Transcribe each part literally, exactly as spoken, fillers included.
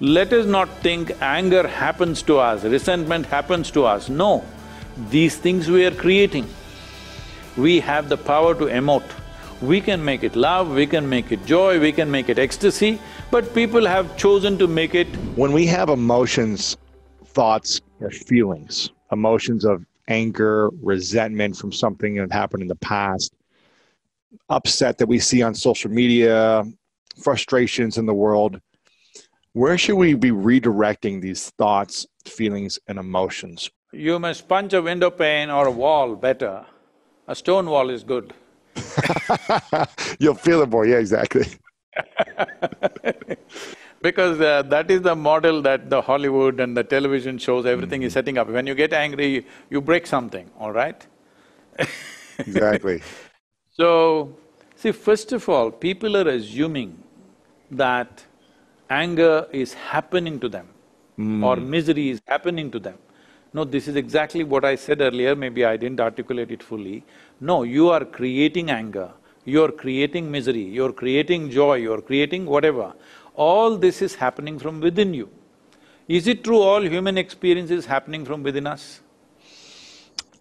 Let us not think anger happens to us, resentment happens to us. No, these things we are creating. We have the power to emote. We can make it love, we can make it joy, we can make it ecstasy, but people have chosen to make it… When we have emotions, thoughts or feelings, emotions of anger, resentment from something that happened in the past, upset that we see on social media, frustrations in the world, where should we be redirecting these thoughts, feelings and emotions? You must punch a window pane or a wall better. A stone wall is good. You'll feel it more, yeah, exactly. Because uh, that is the model that the Hollywood and the television shows, everything mm-hmm. is setting up. When you get angry, you break something, all right? Exactly. So, see, first of all, people are assuming that anger is happening to them mm. or misery is happening to them. No, this is exactly what I said earlier, maybe I didn't articulate it fully. No, you are creating anger, you are creating misery, you are creating joy, you are creating whatever. All this is happening from within you. Is it true all human experience is happening from within us?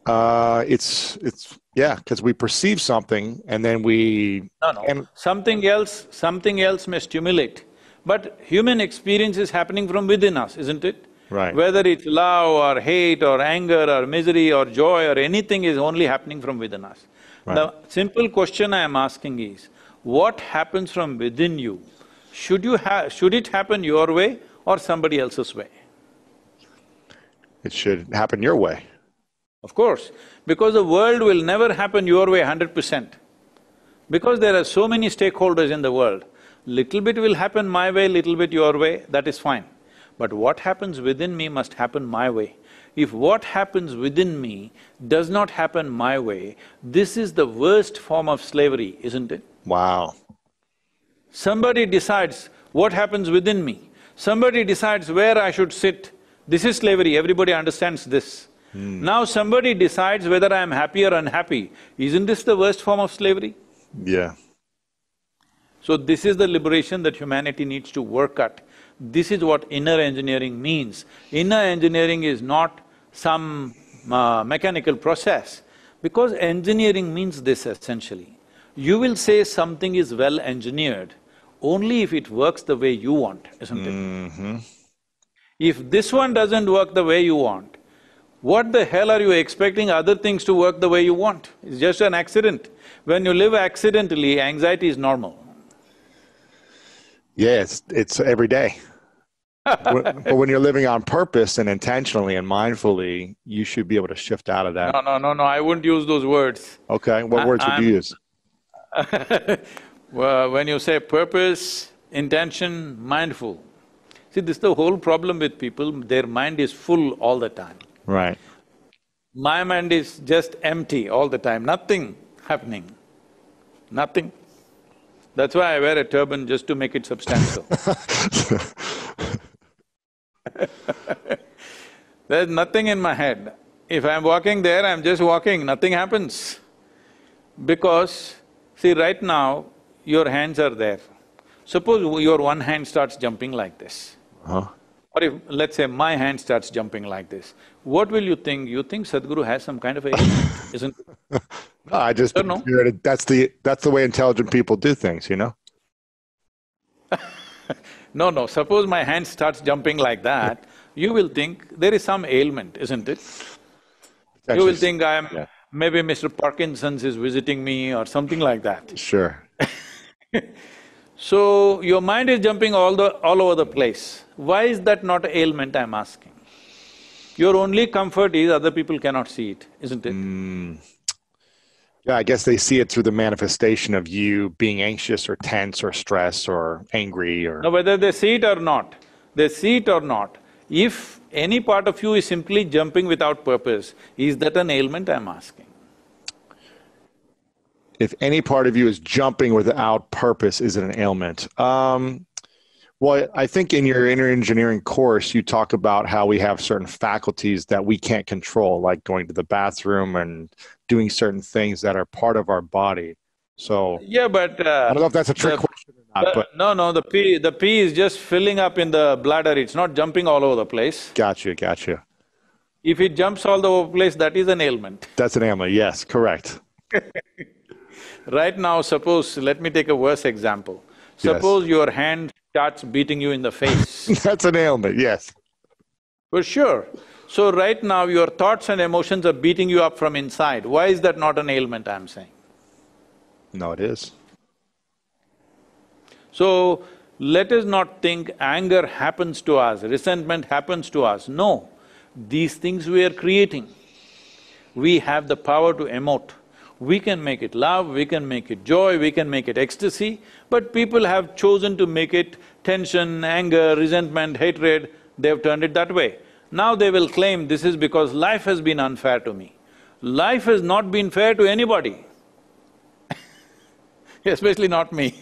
Uh, it's… it's… yeah, because we perceive something and then we… No, no, something else… something else may stimulate. But human experience is happening from within us, isn't it? Right. Whether it's love or hate or anger or misery or joy or anything is only happening from within us. Right. The simple question I am asking is, what happens from within you? Should you ha- should it happen your way or somebody else's way? It should happen your way. Of course, because the world will never happen your way hundred percent. Because there are so many stakeholders in the world. Little bit will happen my way, little bit your way, that is fine. But what happens within me must happen my way. If what happens within me does not happen my way, this is the worst form of slavery, isn't it? Wow. Somebody decides what happens within me. Somebody decides where I should sit. This is slavery, everybody understands this. Mm. Now somebody decides whether I am happy or unhappy. Isn't this the worst form of slavery? Yeah. So this is the liberation that humanity needs to work at. This is what inner engineering means. Inner engineering is not some uh, mechanical process, because engineering means this essentially. You will say something is well engineered only if it works the way you want, isn't mm-hmm. it? If this one doesn't work the way you want, what the hell are you expecting other things to work the way you want? It's just an accident. When you live accidentally, anxiety is normal. Yeah, it's, it's every day. But when you're living on purpose and intentionally and mindfully, you should be able to shift out of that. No, no, no, no, I wouldn't use those words. Okay, what I, words I'm, would you use? Well, when you say purpose, intention, mindful. See, this is the whole problem with people, their mind is full all the time. Right. My mind is just empty all the time, nothing happening, nothing. That's why I wear a turban, just to make it substantial. There's nothing in my head. If I'm walking there, I'm just walking, nothing happens. Because, see, right now, your hands are there. Suppose your one hand starts jumping like this. Huh? Or if, let's say, my hand starts jumping like this, what will you think? You think Sadhguru has some kind of ailment, isn't it? No, I just… No. That's the… that's the way intelligent people do things, you know? No, no, suppose my hand starts jumping like that, you will think there is some ailment, isn't it? Actually, you will think I'm… Yeah. Maybe Mister Parkinson's is visiting me or something like that. Sure. So, your mind is jumping all the… all over the place. Why is that not ailment, I'm asking? Your only comfort is other people cannot see it, isn't it? Mm. Yeah, I guess they see it through the manifestation of you being anxious or tense or stressed or angry or… No, whether they see it or not, they see it or not, if any part of you is simply jumping without purpose, is that an ailment, I'm asking? If any part of you is jumping without purpose, is it an ailment? Um, well, I think in your inner engineering course, you talk about how we have certain faculties that we can't control, like going to the bathroom and doing certain things that are part of our body. So yeah, but uh, I don't know if that's a trick the, question or not. The, but no, no, the pee, the pee is just filling up in the bladder. It's not jumping all over the place. Gotcha, gotcha. If it jumps all over the place, that is an ailment. That's an ailment. Yes, correct. Right now, suppose let me take a worse example. Suppose yes. your hand starts beating you in the face. That's an ailment. Yes. For sure. So right now, your thoughts and emotions are beating you up from inside. Why is that not an ailment, I'm saying? No, it is. So let us not think anger happens to us, resentment happens to us. No, these things we are creating. We have the power to emote. We can make it love, we can make it joy, we can make it ecstasy, but people have chosen to make it tension, anger, resentment, hatred, they've turned it that way. Now they will claim this is because life has been unfair to me. Life has not been fair to anybody. Especially not me.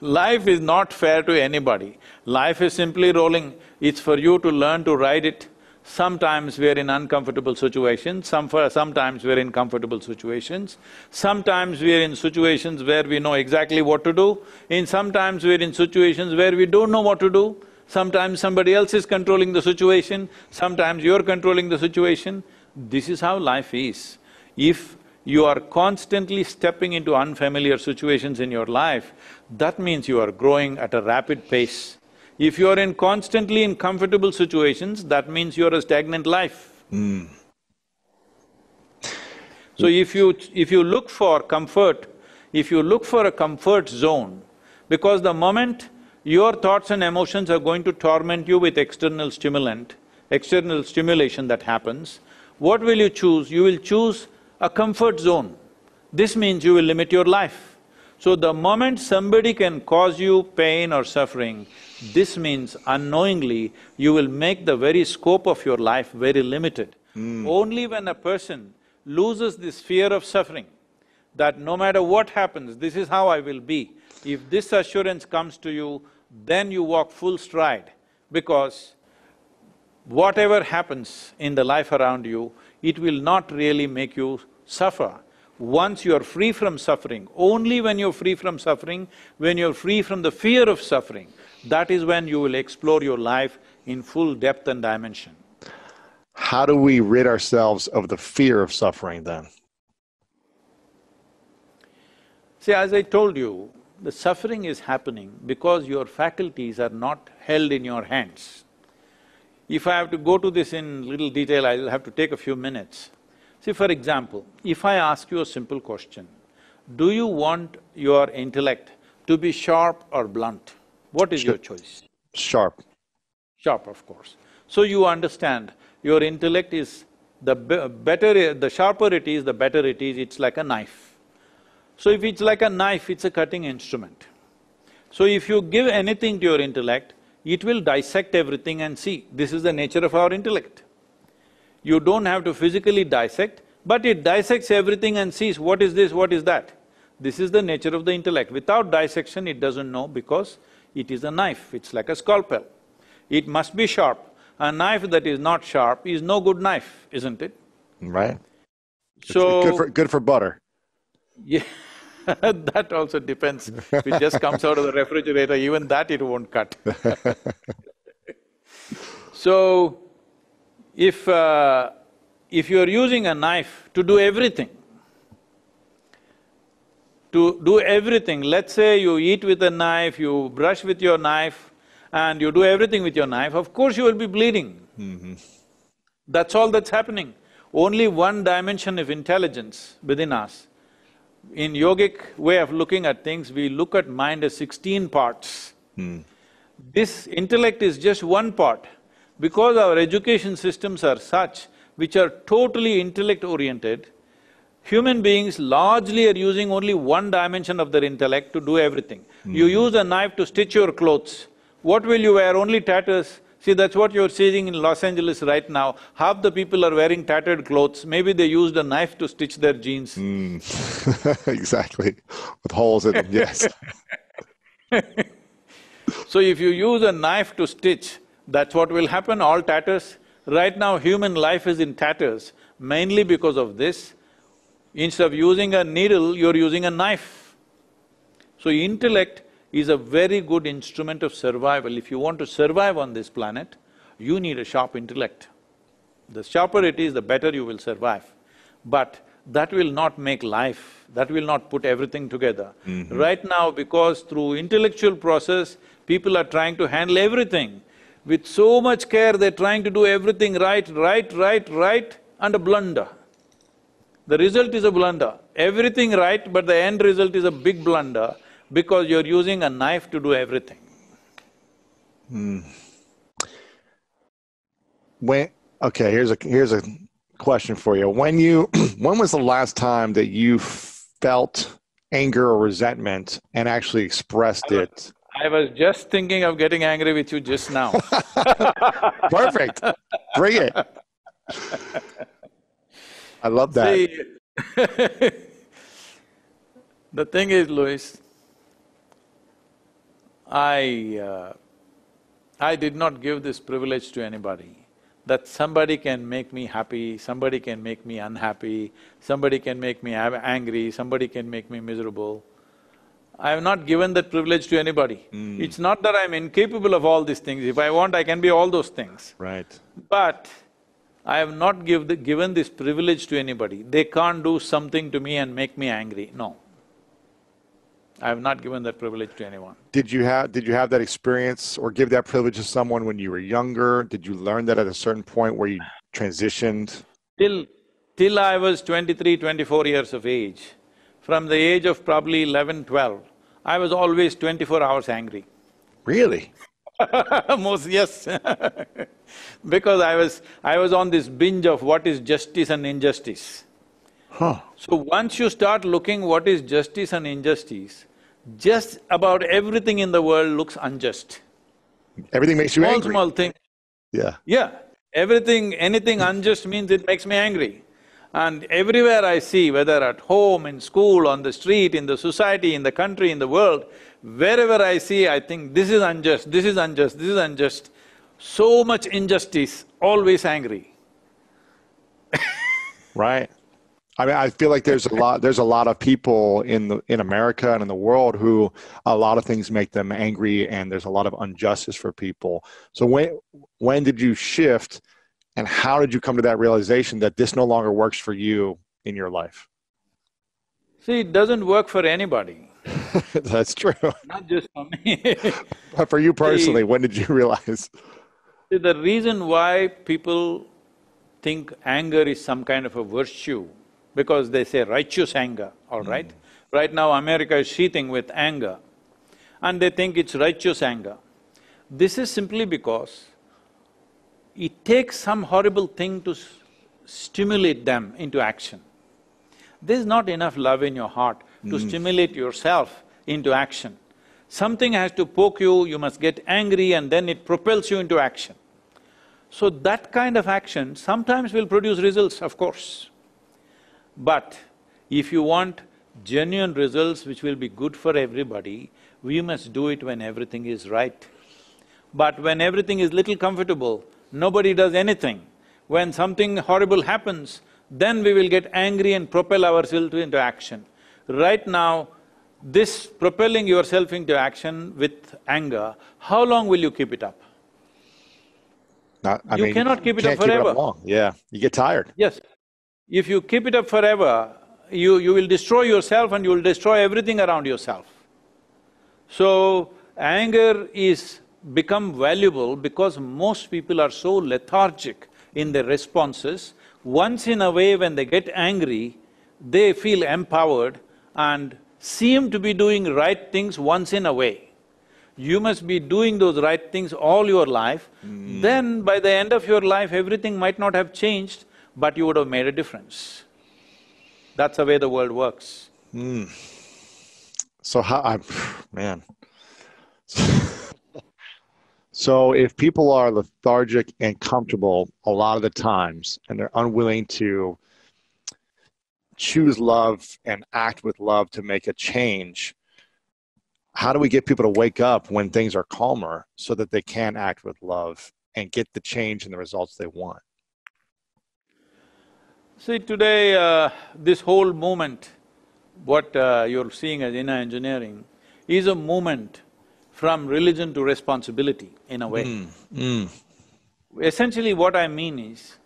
Life is not fair to anybody. Life is simply rolling. It's for you to learn to ride it. Sometimes we're in uncomfortable situations, some for, sometimes we're in comfortable situations, sometimes we're in situations where we know exactly what to do, and sometimes we're in situations where we don't know what to do, sometimes somebody else is controlling the situation, sometimes you're controlling the situation. This is how life is. If you are constantly stepping into unfamiliar situations in your life, that means you are growing at a rapid pace. If you are in constantly in comfortable situations, that means you are a stagnant life. Mm. So if you… if you look for comfort, if you look for a comfort zone, because the moment your thoughts and emotions are going to torment you with external stimulant, external stimulation that happens, what will you choose? You will choose a comfort zone. This means you will limit your life. So the moment somebody can cause you pain or suffering, this means unknowingly you will make the very scope of your life very limited. Mm. Only when a person loses this fear of suffering, that no matter what happens, this is how I will be. If this assurance comes to you, then you walk full stride, because whatever happens in the life around you, it will not really make you suffer. Once you are free from suffering, only when you're free from suffering, when you're free from the fear of suffering, that is when you will explore your life in full depth and dimension. How do we rid ourselves of the fear of suffering then? See, as I told you, the suffering is happening because your faculties are not held in your hands. If I have to go to this in little detail, I'll have to take a few minutes. See, for example, if I ask you a simple question, do you want your intellect to be sharp or blunt? What is your choice? Sharp. Sharp, of course. So you understand, your intellect is… the be better… the sharper it is, the better it is, it's like a knife. So if it's like a knife, it's a cutting instrument. So if you give anything to your intellect, it will dissect everything and see. This is the nature of our intellect. You don't have to physically dissect, but it dissects everything and sees what is this, what is that. This is the nature of the intellect. Without dissection, it doesn't know, because it is a knife, it's like a scalpel. It must be sharp. A knife that is not sharp is no good knife, isn't it? Right. So… It's good for, good for butter. Yeah, that also depends. If it just comes out of the refrigerator, even that it won't cut. So… If… Uh, if you're using a knife to do everything, to do everything, let's say you eat with a knife, you brush with your knife, and you do everything with your knife, of course you will be bleeding. Mm-hmm. That's all that's happening. Only one dimension of intelligence within us. In yogic way of looking at things, we look at mind as sixteen parts. Mm. This intellect is just one part. Because our education systems are such, which are totally intellect-oriented, human beings largely are using only one dimension of their intellect to do everything. Mm-hmm. You use a knife to stitch your clothes. What will you wear? Only tatters. See, that's what you're seeing in Los Angeles right now. Half the people are wearing tattered clothes. Maybe they used a knife to stitch their jeans. Mm. Exactly. With holes in them, yes. So if you use a knife to stitch, that's what will happen, all tatters. Right now, human life is in tatters, mainly because of this Instead of using a needle, you're using a knife. So intellect is a very good instrument of survival. If you want to survive on this planet, you need a sharp intellect. The sharper it is, the better you will survive. But that will not make life, that will not put everything together. Mm-hmm. Right now, because through intellectual process, people are trying to handle everything. With so much care, they're trying to do everything right, right, right, right, and a blunder. The result is a blunder. Everything right, but the end result is a big blunder because you're using a knife to do everything. Mm. When, okay, here's a, here's a question for you. When you, when was the last time that you felt anger or resentment and actually expressed I was, it? I was just thinking of getting angry with you just now. Perfect. Bring it. I love that. See, the thing is, Louis, I, uh, I did not give this privilege to anybody, that somebody can make me happy, somebody can make me unhappy, somebody can make me angry, somebody can make me miserable. I have not given that privilege to anybody. Mm. It's not that I'm incapable of all these things. If I want, I can be all those things. Right. But I have not give the, given this privilege to anybody. They can't do something to me and make me angry. No. I have not given that privilege to anyone. Did you have, did you have that experience or give that privilege to someone when you were younger? Did you learn that at a certain point where you transitioned? Till, till I was twenty-three, twenty-four years of age, from the age of probably eleven, twelve, I was always twenty-four hours angry. Really? Most, yes. Because I was… I was on this binge of what is justice and injustice. Huh. So once you start looking what is justice and injustice, just about everything in the world looks unjust. Everything makes you angry. Small, small thing. Yeah. Yeah. Everything… anything unjust means it makes me angry. And everywhere I see, whether at home, in school, on the street, in the society, in the country, in the world, wherever I see, I think, this is unjust, this is unjust, this is unjust. So much injustice, always angry. Right. I mean, I feel like there's a lot, there's a lot of people in the, in America and in the world who a lot of things make them angry, and there's a lot of injustice for people. So when, when did you shift? And how did you come to that realization that this no longer works for you in your life? See, it doesn't work for anybody. That's true. Not just for me. But for you personally, see, when did you realize? See, the reason why people think anger is some kind of a virtue, because they say righteous anger, all mm. right? Right now, America is seething with anger, and they think it's righteous anger. This is simply because it takes some horrible thing to stimulate them into action. There's not enough love in your heart to mm. stimulate yourself into action. Something has to poke you, you must get angry, and then it propels you into action. So that kind of action sometimes will produce results, of course. But if you want genuine results which will be good for everybody, we must do it when everything is right. But when everything is little comfortable, nobody does anything. When something horrible happens, then we will get angry and propel ourselves into action. Right now, this propelling yourself into action with anger, how long will you keep it up? Not, I you mean, cannot keep it up forever. Keep it up long. Yeah, you get tired. Yes. If you keep it up forever, you, you will destroy yourself and you will destroy everything around yourself. So, anger is become valuable because most people are so lethargic in their responses. Once in a way, when they get angry, they feel empowered and seem to be doing right things once in a way. You must be doing those right things all your life. Mm. Then by the end of your life, everything might not have changed, but you would have made a difference. That's the way the world works. Mm. So how… I, man. So if people are lethargic and comfortable a lot of the times, and they're unwilling to choose love and act with love to make a change, how do we get people to wake up when things are calmer so that they can act with love and get the change and the results they want? See, today uh, this whole movement, what uh, you're seeing as inner engineering, is a movement from religion to responsibility in a way. Mm, mm. Essentially what I mean is,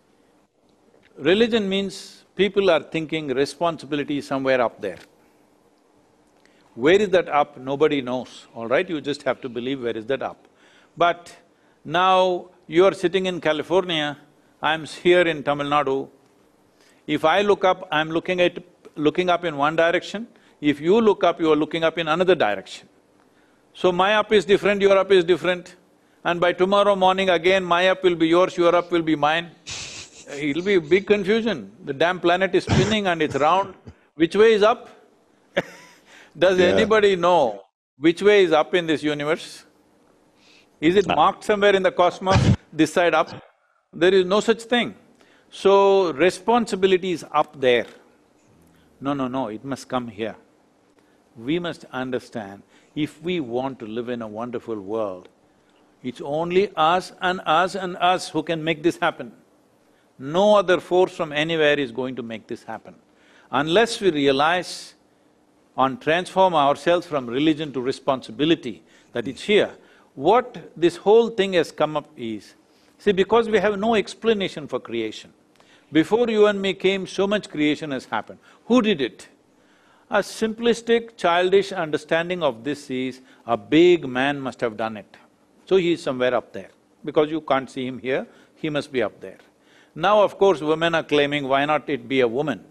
religion means people are thinking responsibility somewhere up there. Where is that up, nobody knows, all right? You just have to believe where is that up. But now you're sitting in California, I'm here in Tamil Nadu. If I look up, I'm looking at… looking up in one direction. If you look up, you are looking up in another direction. So my up is different, your up is different, and by tomorrow morning again my up will be yours, your up will be mine. It'll be big confusion. The damn planet is spinning and it's round. Which way is up? Does yeah. anybody know which way is up in this universe? Is it marked somewhere in the cosmos, this side up? There is no such thing. So, responsibility is up there. No, no, no, it must come here. We must understand, if we want to live in a wonderful world, it's only us and us and us who can make this happen. No other force from anywhere is going to make this happen. Unless we realize and transform ourselves from religion to responsibility, that it's here. What this whole thing has come up is, see, because we have no explanation for creation. Before you and me came, so much creation has happened. Who did it? A simplistic, childish understanding of this is, a big man must have done it. So he is somewhere up there. Because you can't see him here, he must be up there. Now of course women are claiming, why not it be a woman?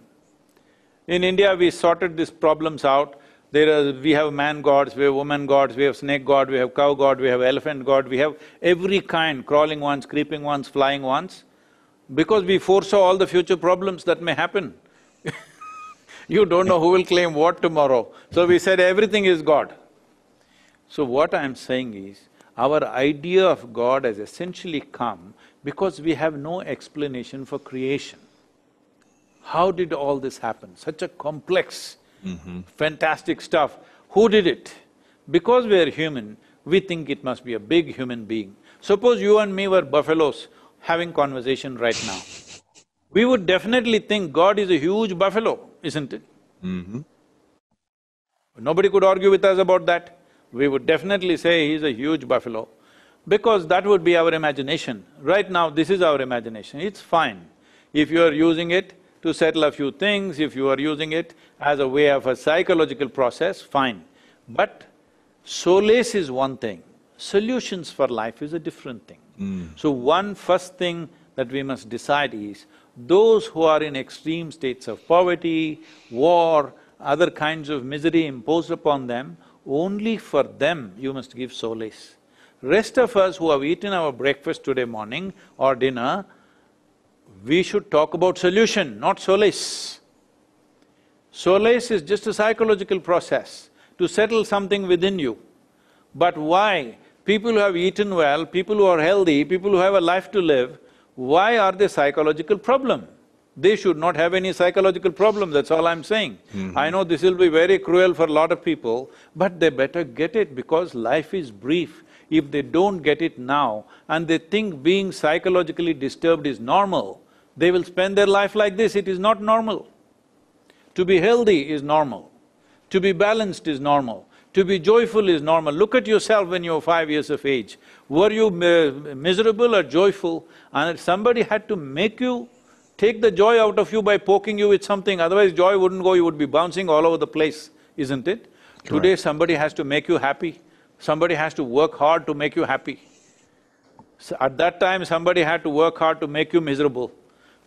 In India, we sorted these problems out. There are… we have man gods, we have woman gods, we have snake god, we have cow god, we have elephant god, we have every kind, crawling ones, creeping ones, flying ones. Because we foresaw all the future problems that may happen. You don't know who will claim what tomorrow. So we said everything is God. So what I'm saying is, our idea of God has essentially come because we have no explanation for creation. How did all this happen? Such a complex, mm-hmm. fantastic stuff. Who did it? Because we are human, we think it must be a big human being. Suppose you and me were buffaloes having conversation right now. We would definitely think God is a huge buffalo, isn't it? Mm-hmm. Nobody could argue with us about that. We would definitely say he's a huge buffalo, because that would be our imagination. Right now, this is our imagination, it's fine. If you are using it to settle a few things, if you are using it as a way of a psychological process, fine. But solace is one thing, solutions for life is a different thing. Mm. So one first thing that we must decide is, those who are in extreme states of poverty, war, other kinds of misery imposed upon them, only for them you must give solace. Rest of us who have eaten our breakfast today morning or dinner, we should talk about solution, not solace. Solace is just a psychological process to settle something within you. But why? People who have eaten well, people who are healthy, people who have a life to live, why are they a psychological problem? They should not have any psychological problem, that's all I'm saying. Mm-hmm. I know this will be very cruel for a lot of people, but they better get it because life is brief. If they don't get it now and they think being psychologically disturbed is normal, they will spend their life like this. It is not normal. To be healthy is normal. To be balanced is normal. To be joyful is normal. Look at yourself when you were five years of age. Were you miserable or joyful? And if somebody had to make you take the joy out of you by poking you with something, otherwise joy wouldn't go, you would be bouncing all over the place, isn't it? Correct. Today somebody has to make you happy, somebody has to work hard to make you happy. So at that time somebody had to work hard to make you miserable.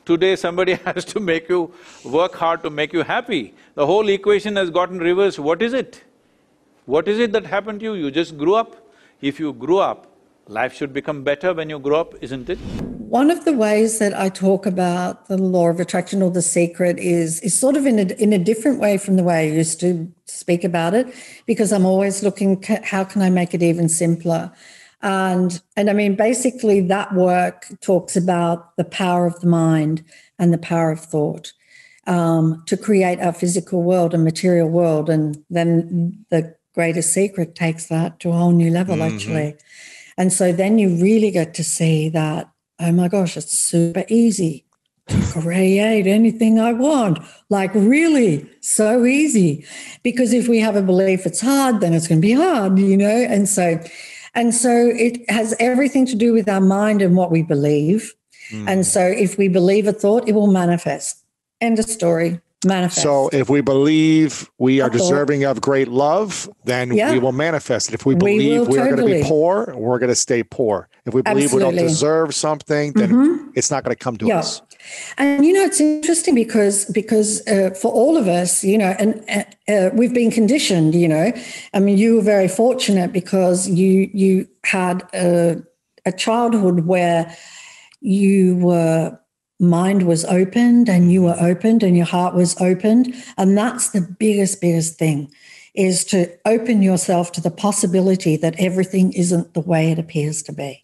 Today somebody has to make you work hard to make you happy. The whole equation has gotten reversed. What is it? What is it that happened to you? You just grew up. If you grew up, life should become better when you grow up, isn't it? One of the ways that I talk about the law of attraction or the secret is, is sort of in a, in a different way from the way I used to speak about it, because I'm always looking, how can I make it even simpler? And, and I mean, basically that work talks about the power of the mind and the power of thought. Um, to create our physical world and material world, and then the greater secret takes that to a whole new level, mm-hmm. actually. And so then you really get to see that, oh my gosh, it's super easy create anything I want. Like, really, so easy. Because if we have a belief it's hard, then it's going to be hard, you know. And so, and so it has everything to do with our mind and what we believe. Mm. And so if we believe a thought, it will manifest. End of story. Manifest. So if we believe we are deserving of great love, then yeah. we will manifest it. If we believe we, we are totally. going to be poor, we're going to stay poor. If we believe Absolutely. we don't deserve something, then mm-hmm. it's not going to come to yeah. us. And, you know, it's interesting because because uh, for all of us, you know, and uh, we've been conditioned, you know. I mean, you were very fortunate because you, you had a, a childhood where you were... mind was opened and you were opened and your heart was opened. And that's the biggest, biggest thing, is to open yourself to the possibility that everything isn't the way it appears to be.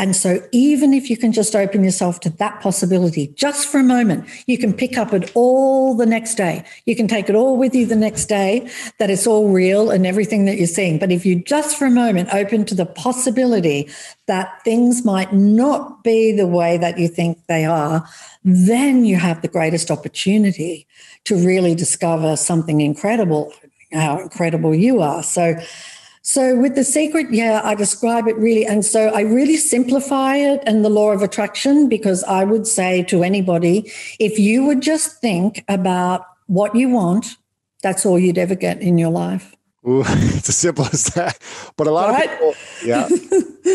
And so even if you can just open yourself to that possibility just for a moment, you can pick up it all the next day. You can take it all with you the next day, that it's all real and everything that you're seeing. But if you just for a moment open to the possibility that things might not be the way that you think they are, then you have the greatest opportunity to really discover something incredible, how incredible you are. So So with The Secret, yeah, I describe it really. And so I really simplify it and the law of attraction, because I would say to anybody, if you would just think about what you want, that's all you'd ever get in your life. Ooh, it's as simple as that. But a lot right? of people, yeah,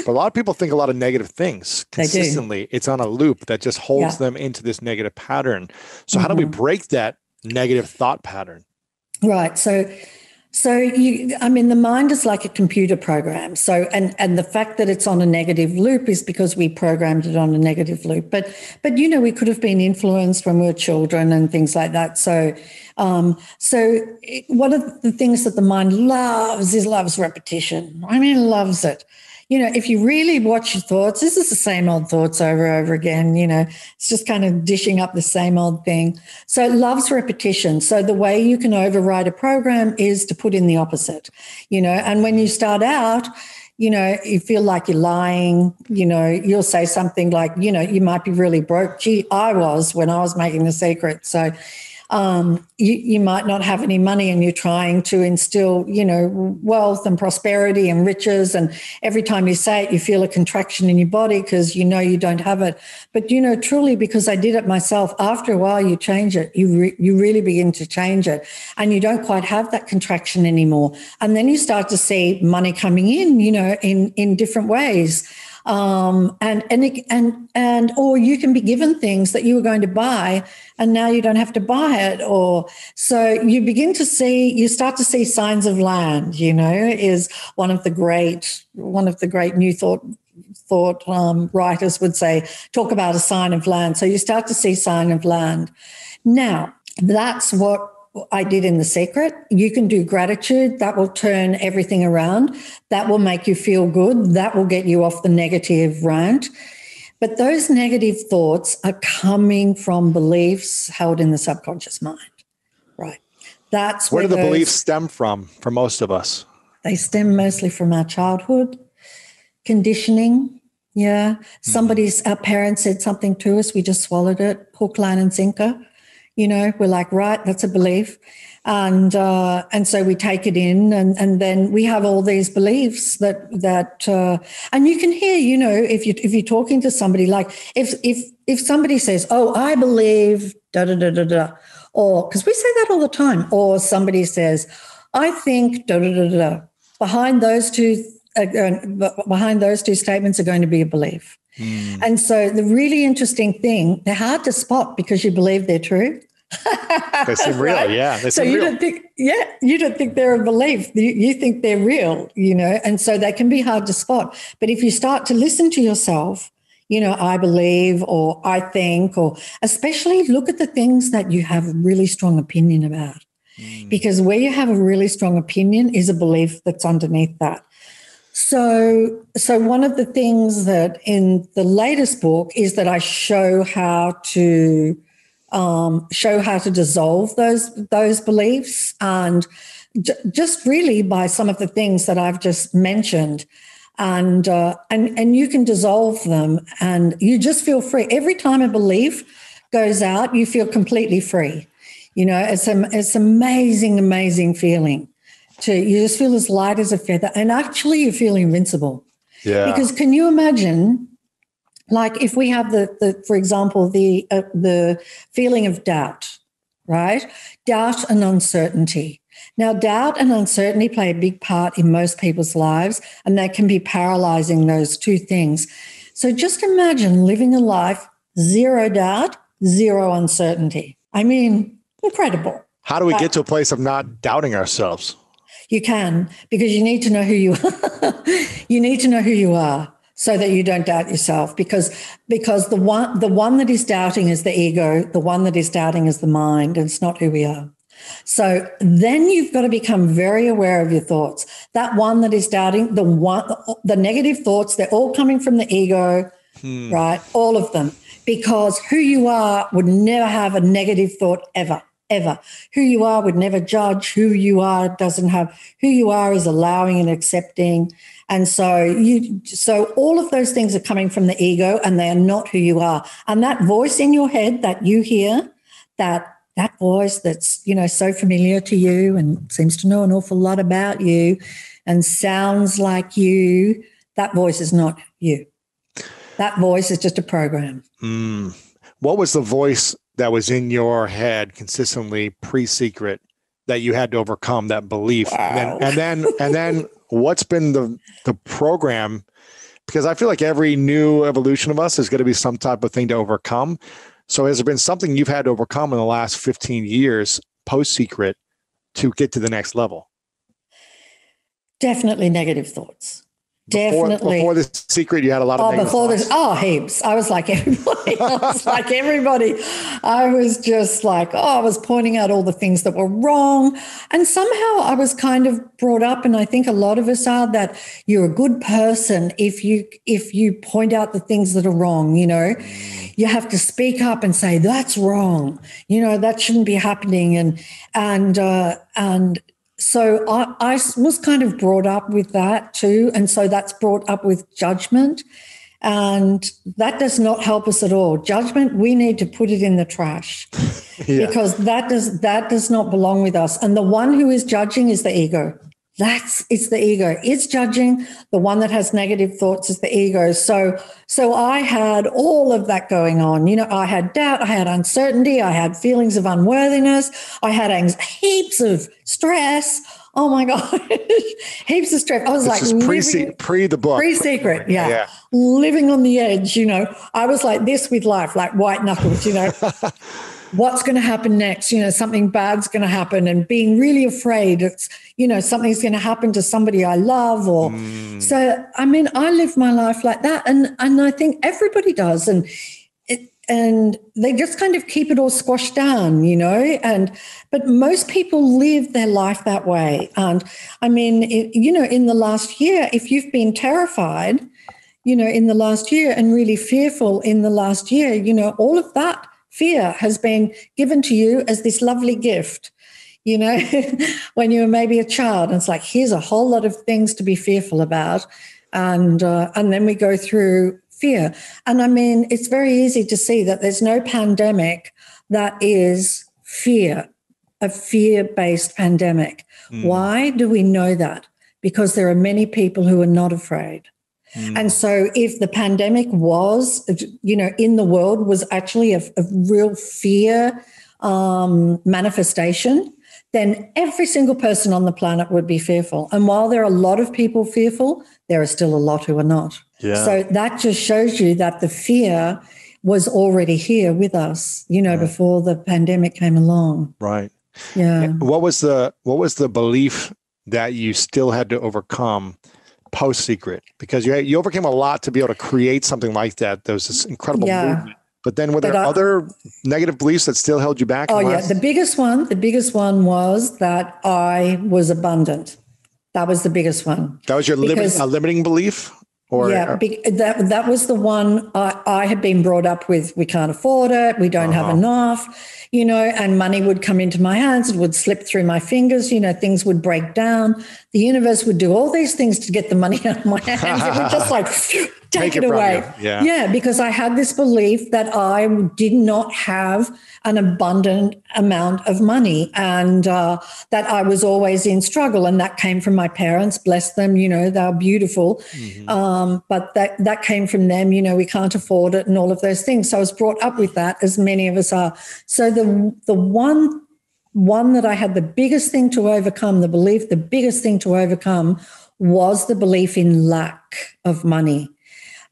but a lot of people think a lot of negative things consistently. It's on a loop that just holds yeah. them into this negative pattern. So mm-hmm. how do we break that negative thought pattern? Right. So So, you, I mean, the mind is like a computer program. So, and, and the fact that it's on a negative loop is because we programmed it on a negative loop. But, but you know, we could have been influenced when we were children and things like that. So, um, so it, one of the things that the mind loves is loves repetition. I mean, loves it. You know, if you really watch your thoughts, this is the same old thoughts over and over again, you know, it's just kind of dishing up the same old thing. So it loves repetition. So the way you can override a program is to put in the opposite, you know, and when you start out, you know, you feel like you're lying, you know, you'll say something like, you know, you might be really broke. Gee, I was when I was making The Secret. So Um, you, you might not have any money and you're trying to instill, you know, wealth and prosperity and riches. And every time you say it, you feel a contraction in your body because you know you don't have it. But, you know, truly, because I did it myself, after a while you change it. You re- you really begin to change it and you don't quite have that contraction anymore. And then you start to see money coming in, you know, in, in different ways. Um, and, and, it, and, and, or you can be given things that you were going to buy and now you don't have to buy it. Or so you begin to see, you start to see signs of land, you know, is one of the great, one of the great new thought, thought, um, writers would say, talk about a sign of land. So you start to see sign of land. Now that's what I did in The Secret. You can do gratitude. That will turn everything around. That will make you feel good. That will get you off the negative rant. But those negative thoughts are coming from beliefs held in the subconscious mind, right? That's where, where do the those, beliefs stem from for most of us? They stem mostly from our childhood, conditioning. Yeah. Mm-hmm. Somebody's, our parents said something to us. We just swallowed it, hook, line, and sinker. You know, we're like, right, that's a belief. And uh, and so we take it in and, and then we have all these beliefs that, that uh, and you can hear, you know, if, you, if you're talking to somebody, like if if if somebody says, oh, I believe, da-da-da-da-da, or, because we say that all the time, or somebody says, I think, da-da-da-da-da, behind those two uh, behind those two statements are going to be a belief. Mm. And so the really interesting thing, they're hard to spot because you believe they're true. They seem real, right? Yeah. They so seem you real. don't think, yeah, you don't think they're a belief. You, you think they're real, you know, and so they can be hard to spot. But if you start to listen to yourself, you know, I believe, or I think, or especially look at the things that you have a really strong opinion about, mm. because where you have a really strong opinion is a belief that's underneath that. So, so one of the things that in the latest book is that I show how to um, show how to dissolve those those beliefs, and j- just really by some of the things that I've just mentioned, and uh, and and you can dissolve them, and you just feel free every time a belief goes out, you feel completely free. You know, it's an it's amazing, amazing feeling. To you just feel as light as a feather, and actually you feel invincible. Yeah. Because can you imagine, like if we have the, the for example, the uh, the feeling of doubt, right? Doubt and uncertainty. Now, doubt and uncertainty play a big part in most people's lives, and they can be paralyzing, those two things. So just imagine living a life, zero doubt, zero uncertainty. I mean, incredible. How do we but, get to a place of not doubting ourselves? You can, because you need to know who you are. You need to know who you are so that you don't doubt yourself, because because the one the one that is doubting is the ego, the one that is doubting is the mind, and it's not who we are. So then you've got to become very aware of your thoughts. That one that is doubting, the one, the negative thoughts, they're all coming from the ego, hmm. right? All of them, because who you are would never have a negative thought ever. Ever. Who you are would never judge. Who you are doesn't have, who you are is allowing and accepting. And so you, so all of those things are coming from the ego, and they are not who you are. And that voice in your head that you hear, that, that voice that's, you know, so familiar to you and seems to know an awful lot about you and sounds like you, that voice is not you. That voice is just a program. Mm. What was the voice that was in your head consistently pre-secret that you had to overcome that belief? Wow. And then, and then, and then what's been the, the program? Because I feel like every new evolution of us is going to be some type of thing to overcome. So has there been something you've had to overcome in the last fifteen years post-secret to get to the next level? Definitely negative thoughts. Before, Definitely. Before the secret, you had a lot of. Oh, before this, oh, heaps. I was like everybody. I was like everybody. I was just like, oh, I was pointing out all the things that were wrong, and somehow I was kind of brought up, and I think a lot of us are, that you're a good person if you if you point out the things that are wrong. You know, you have to speak up and say that's wrong. You know, that shouldn't be happening, and and uh, and. So I, I was kind of brought up with that too. And so that's brought up with judgment. And that does not help us at all. Judgment, we need to put it in the trash yeah. because that does that does not belong with us. And the one who is judging is the ego. That's it's the ego. It's judging. The one that has negative thoughts is the ego. So so I had all of that going on. You know, I had doubt, I had uncertainty, I had feelings of unworthiness, I had ang- heaps of stress. Oh my gosh, heaps of stress. I was this like living, pre the book, pre secret, yeah. yeah, living on the edge. You know, I was like this with life, like white knuckles. You know. What's going to happen next? You know, something bad's going to happen, and being really afraid it's, you know, something's going to happen to somebody I love or mm. so, I mean, I live my life like that. And, and I think everybody does. And, it, and they just kind of keep it all squashed down, you know, and, but most people live their life that way. And I mean, it, you know, in the last year, if you've been terrified, you know, in the last year and really fearful in the last year, you know, all of that fear has been given to you as this lovely gift, you know, when you were maybe a child. And it's like, here's a whole lot of things to be fearful about. And uh, and then we go through fear. And I mean, it's very easy to see that there's no pandemic that is fear, a fear-based pandemic. Mm. Why do we know that? Because there are many people who are not afraid. Mm. And so if the pandemic was, you know, in the world was actually a, a real fear um, manifestation, then every single person on the planet would be fearful. And while there are a lot of people fearful, there are still a lot who are not. Yeah. So that just shows you that the fear was already here with us, you know, right. before the pandemic came along. Right. Yeah. What was the, what was the belief that you still had to overcome post-secret, because you you overcame a lot to be able to create something like that? There was this incredible yeah. movement. But then were there I, other negative beliefs that still held you back? Oh, yeah. The biggest one, the biggest one was that I was abundant. That was the biggest one. That was your because, limiting, a limiting belief? Or, yeah, or, be, that, that was the one I, I had been brought up with. We can't afford it. We don't uh-huh. have enough, you know, and money would come into my hands. It would slip through my fingers. You know, things would break down. the universe would do all these things to get the money out of my hands. It would just like take it, it away. Yeah. yeah, because I had this belief that I did not have an abundant amount of money, and uh, that I was always in struggle. And that came from my parents, bless them, you know, they're beautiful. Mm-hmm. Um, but that, that came from them, you know, we can't afford it and all of those things. So I was brought up with that, as many of us are. So the the one One that I had the biggest thing to overcome, the belief, the biggest thing to overcome was the belief in lack of money.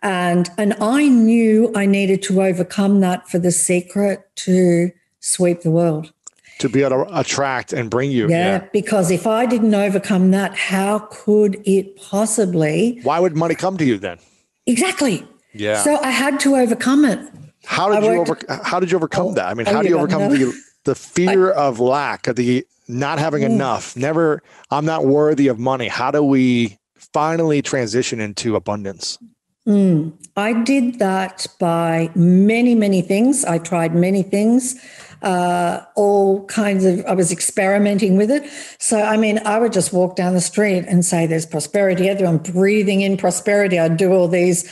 And, and I knew I needed to overcome that for the secret to sweep the world. To be able to attract and bring you. Yeah, yeah, because if I didn't overcome that, how could it possibly? Why would money come to you then? Exactly. Yeah. So I had to overcome it. How did I you worked, over, How did you overcome oh, that? I mean, how do you overcome the... The fear I, of lack, of the not having mm. enough, never, I'm not worthy of money. How do we finally transition into abundance? Mm. I did that by many, many things. I tried many things, uh, all kinds of, I was experimenting with it. So, I mean, I would just walk down the street and say, there's prosperity. I'm breathing in prosperity. I'd do all these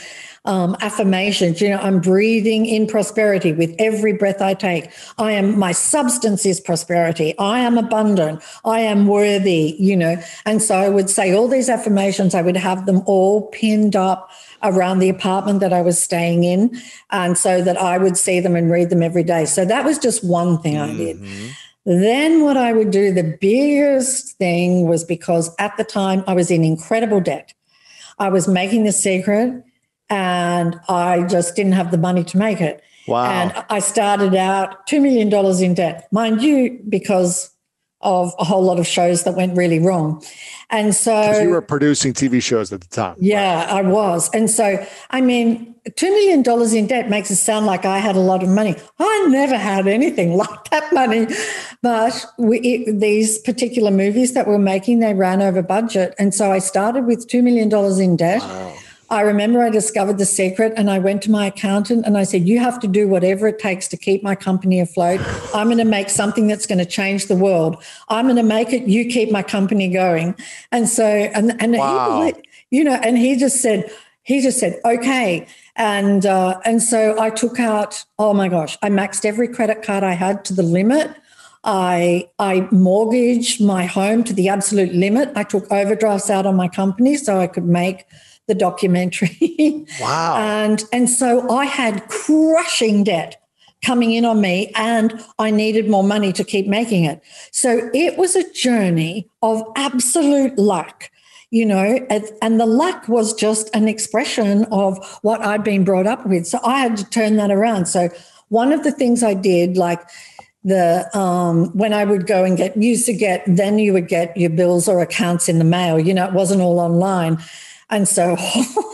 Um, affirmations, you know, I'm breathing in prosperity with every breath I take. I am, my substance is prosperity. I am abundant. I am worthy, you know. And so I would say all these affirmations, I would have them all pinned up around the apartment that I was staying in. And so that I would see them and read them every day. So that was just one thing mm-hmm. I did. Then what I would do, the biggest thing was, because at the time I was in incredible debt. I was making The Secret. And I just didn't have the money to make it. Wow. And I started out two million dollars in debt, mind you, because of a whole lot of shows that went really wrong. And so... Because you were producing T V shows at the time. Yeah, right. I was. And so, I mean, two million dollars in debt makes it sound like I had a lot of money. I never had anything like that money. But we, it, these particular movies that we're making, they ran over budget. And so I started with two million dollars in debt. Wow. I remember I discovered The Secret and I went to my accountant and I said, you have to do whatever it takes to keep my company afloat. I'm going to make something that's going to change the world. I'm going to make it. You keep my company going. And so, and, and wow. he, you know, and he just said, he just said, okay. And, uh, and so I took out, oh my gosh, I maxed every credit card I had to the limit. I I mortgaged my home to the absolute limit. I took overdrafts out on my company so I could make the documentary. Wow. And and so I had crushing debt coming in on me and I needed more money to keep making it. So it was a journey of absolute lack, you know, and, and the lack was just an expression of what I'd been brought up with. So I had to turn that around. So one of the things I did, like the um when I would go and get used to get, then you would get your bills or accounts in the mail, you know, it wasn't all online. And so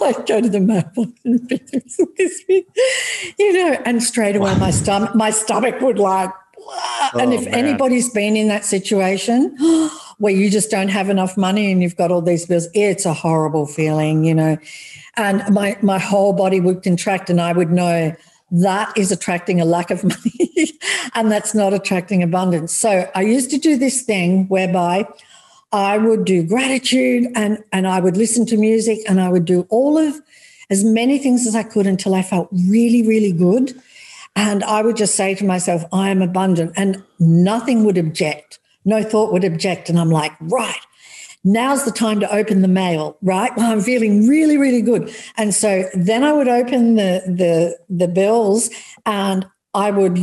I'd go to the mailbox and pick this with me, you know, and straight away wow. my stomach, my stomach would like, oh, and if man. anybody's been in that situation where you just don't have enough money and you've got all these bills, it's a horrible feeling, you know, and my, my whole body would contract and I would know that is attracting a lack of money and that's not attracting abundance. So I used to do this thing whereby I would do gratitude and, and I would listen to music and I would do all of as many things as I could until I felt really, really good. And I would just say to myself, I am abundant, and nothing would object. No thought would object. And I'm like, right, now's the time to open the mail, right? Well, I'm feeling really, really good. And so then I would open the the, the bills and I would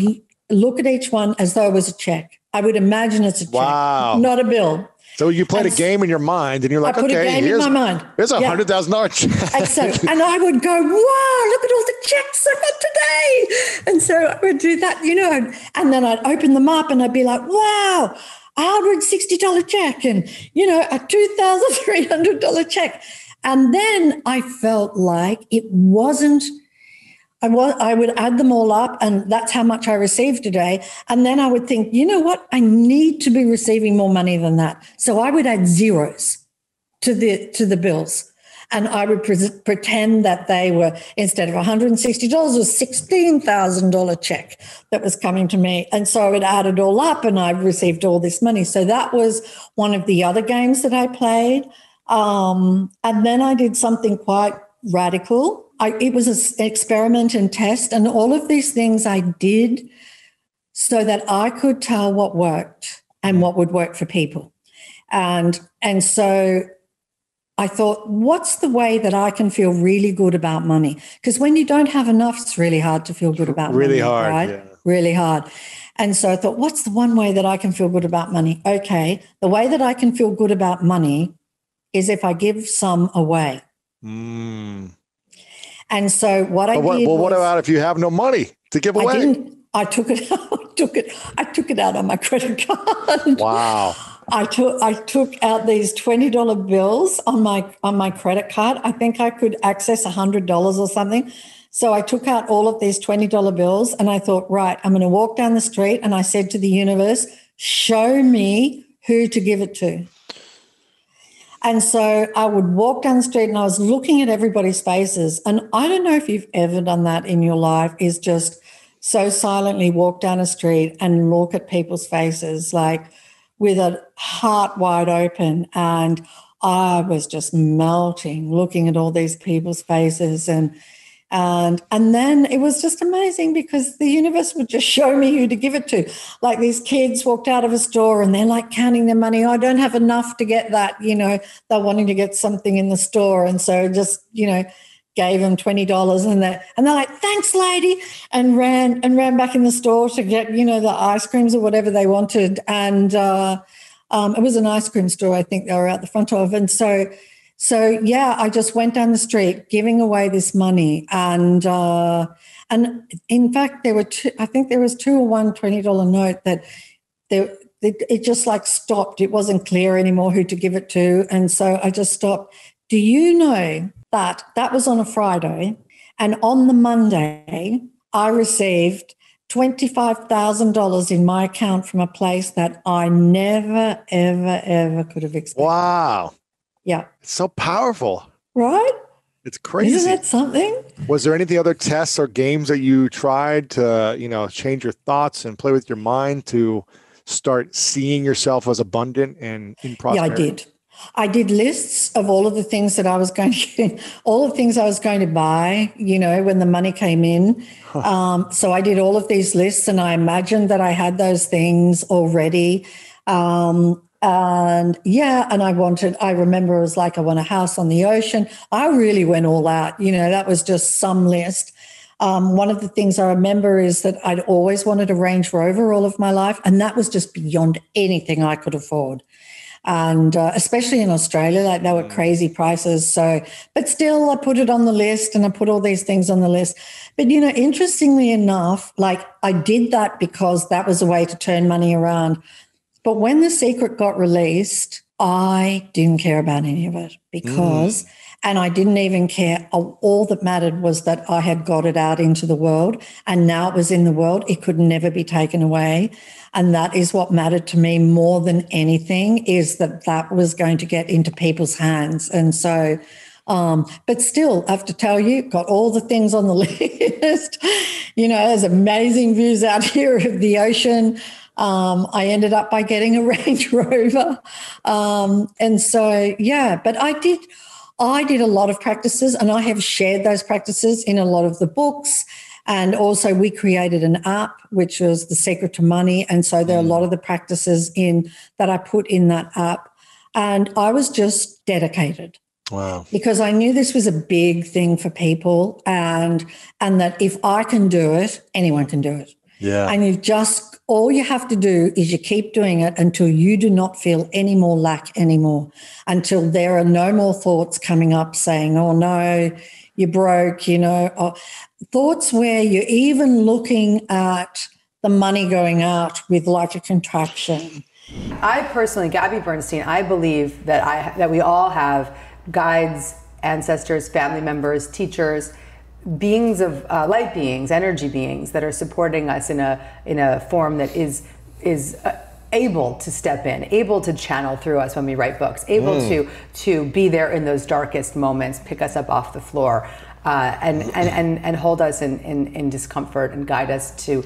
look at each one as though it was a check. I would imagine it's a check, wow. not a bill. So you played and a game in your mind and you're like, I put okay, a game here's, in my mind. Here's a yeah. one hundred thousand dollars check. And, so, and I would go, wow, look at all the checks I got today. And so I would do that, you know, and then I'd open them up and I'd be like, wow, a one hundred sixty dollars check and, you know, a two thousand three hundred dollars check. And then I felt like it wasn't, I, was, I would add them all up and that's how much I received today. And then I would think, you know what? I need to be receiving more money than that. So I would add zeros to the to the bills. And I would pre- pretend that they were, instead of one hundred sixty dollars, it was a sixteen thousand dollars check that was coming to me. And so it added all up and I received all this money. So that was one of the other games that I played. Um, and then I did something quite radical. I, it was an experiment and test. And all of these things I did so that I could tell what worked and what would work for people. And, and so... I thought, what's the way that I can feel really good about money? Because when you don't have enough, it's really hard to feel good about really money. Really hard, right? Yeah. Really hard. And so I thought, what's the one way that I can feel good about money? Okay, the way that I can feel good about money is if I give some away. Mm. And so what I what, did Well, was, what about if you have no money to give away? I didn't. I took it out. took it, I took it out on my credit card. Wow. I took I took out these twenty dollars bills on my on my credit card. I think I could access one hundred dollars or something. So I took out all of these twenty dollars bills and I thought, right, I'm going to walk down the street. And I said to the universe, show me who to give it to. And so I would walk down the street and I was looking at everybody's faces. And I don't know if you've ever done that in your life, is just so silently walk down a street and look at people's faces like, with a heart wide open, and I was just melting, looking at all these people's faces, and and and then it was just amazing because the universe would just show me who to give it to. Like these kids walked out of a store and they're like counting their money. Oh, I don't have enough to get that, you know. They're wanting to get something in the store, and so just you know, gave them twenty dollars, and that, and they're like, "Thanks, lady," and ran and ran back in the store to get you know the ice creams or whatever they wanted. And uh, um, it was an ice cream store, I think they were out the front of. And so, so yeah, I just went down the street giving away this money, and uh, and in fact, there were two. I think there was two or one twenty dollar note that there. It, it just like stopped. It wasn't clear anymore who to give it to, and so I just stopped. Do you know? But that was on a Friday, and on the Monday, I received twenty-five thousand dollars in my account from a place that I never, ever, ever could have expected. Wow. Yeah. It's so powerful. Right? It's crazy. Isn't that something? Was there any other tests or games that you tried to, you know, change your thoughts and play with your mind to start seeing yourself as abundant and in prosperity? Yeah, I did. I did lists of all of the things that I was going to get, all the things I was going to buy, you know, when the money came in. Huh. Um, so I did all of these lists and I imagined that I had those things already. Um, and yeah, and I wanted, I remember it was like, I want a house on the ocean. I really went all out, you know, that was just some list. Um, one of the things I remember is that I'd always wanted a Range Rover all of my life, and that was just beyond anything I could afford. And uh, especially in Australia, like they were crazy prices. So, but still I put it on the list and I put all these things on the list. But, you know, interestingly enough, like I did that because that was a way to turn money around. But when The Secret got released, I didn't care about any of it because, mm. and I didn't even care. All that mattered was that I had got it out into the world, and now it was in the world. It could never be taken away. And that is what mattered to me more than anything, is that that was going to get into people's hands. And so, um, but still, I have to tell you, got all the things on the list. You know, there's amazing views out here of the ocean. Um, I ended up by getting a Range Rover. Um, and so, yeah, but I did, I did a lot of practices, and I have shared those practices in a lot of the books. And also we created an app, which was The Secret to Money. And so there are a lot of the practices in that I put in that app. And I was just dedicated. Wow. Because I knew this was a big thing for people, and and that if I can do it, anyone can do it. Yeah. And you just, all you have to do is you keep doing it until you do not feel any more lack anymore, until there are no more thoughts coming up saying, oh, no, you're broke, you know, or thoughts where you're even looking at the money going out with like a contraction. I personally, Gabby Bernstein, I believe that I that we all have guides, ancestors, family members, teachers, beings of uh, light beings, energy beings that are supporting us in a in a form that is is uh, able to step in, able to channel through us when we write books, able mm. to to be there in those darkest moments, pick us up off the floor, uh, and, and, and, and hold us in, in, in discomfort and guide us to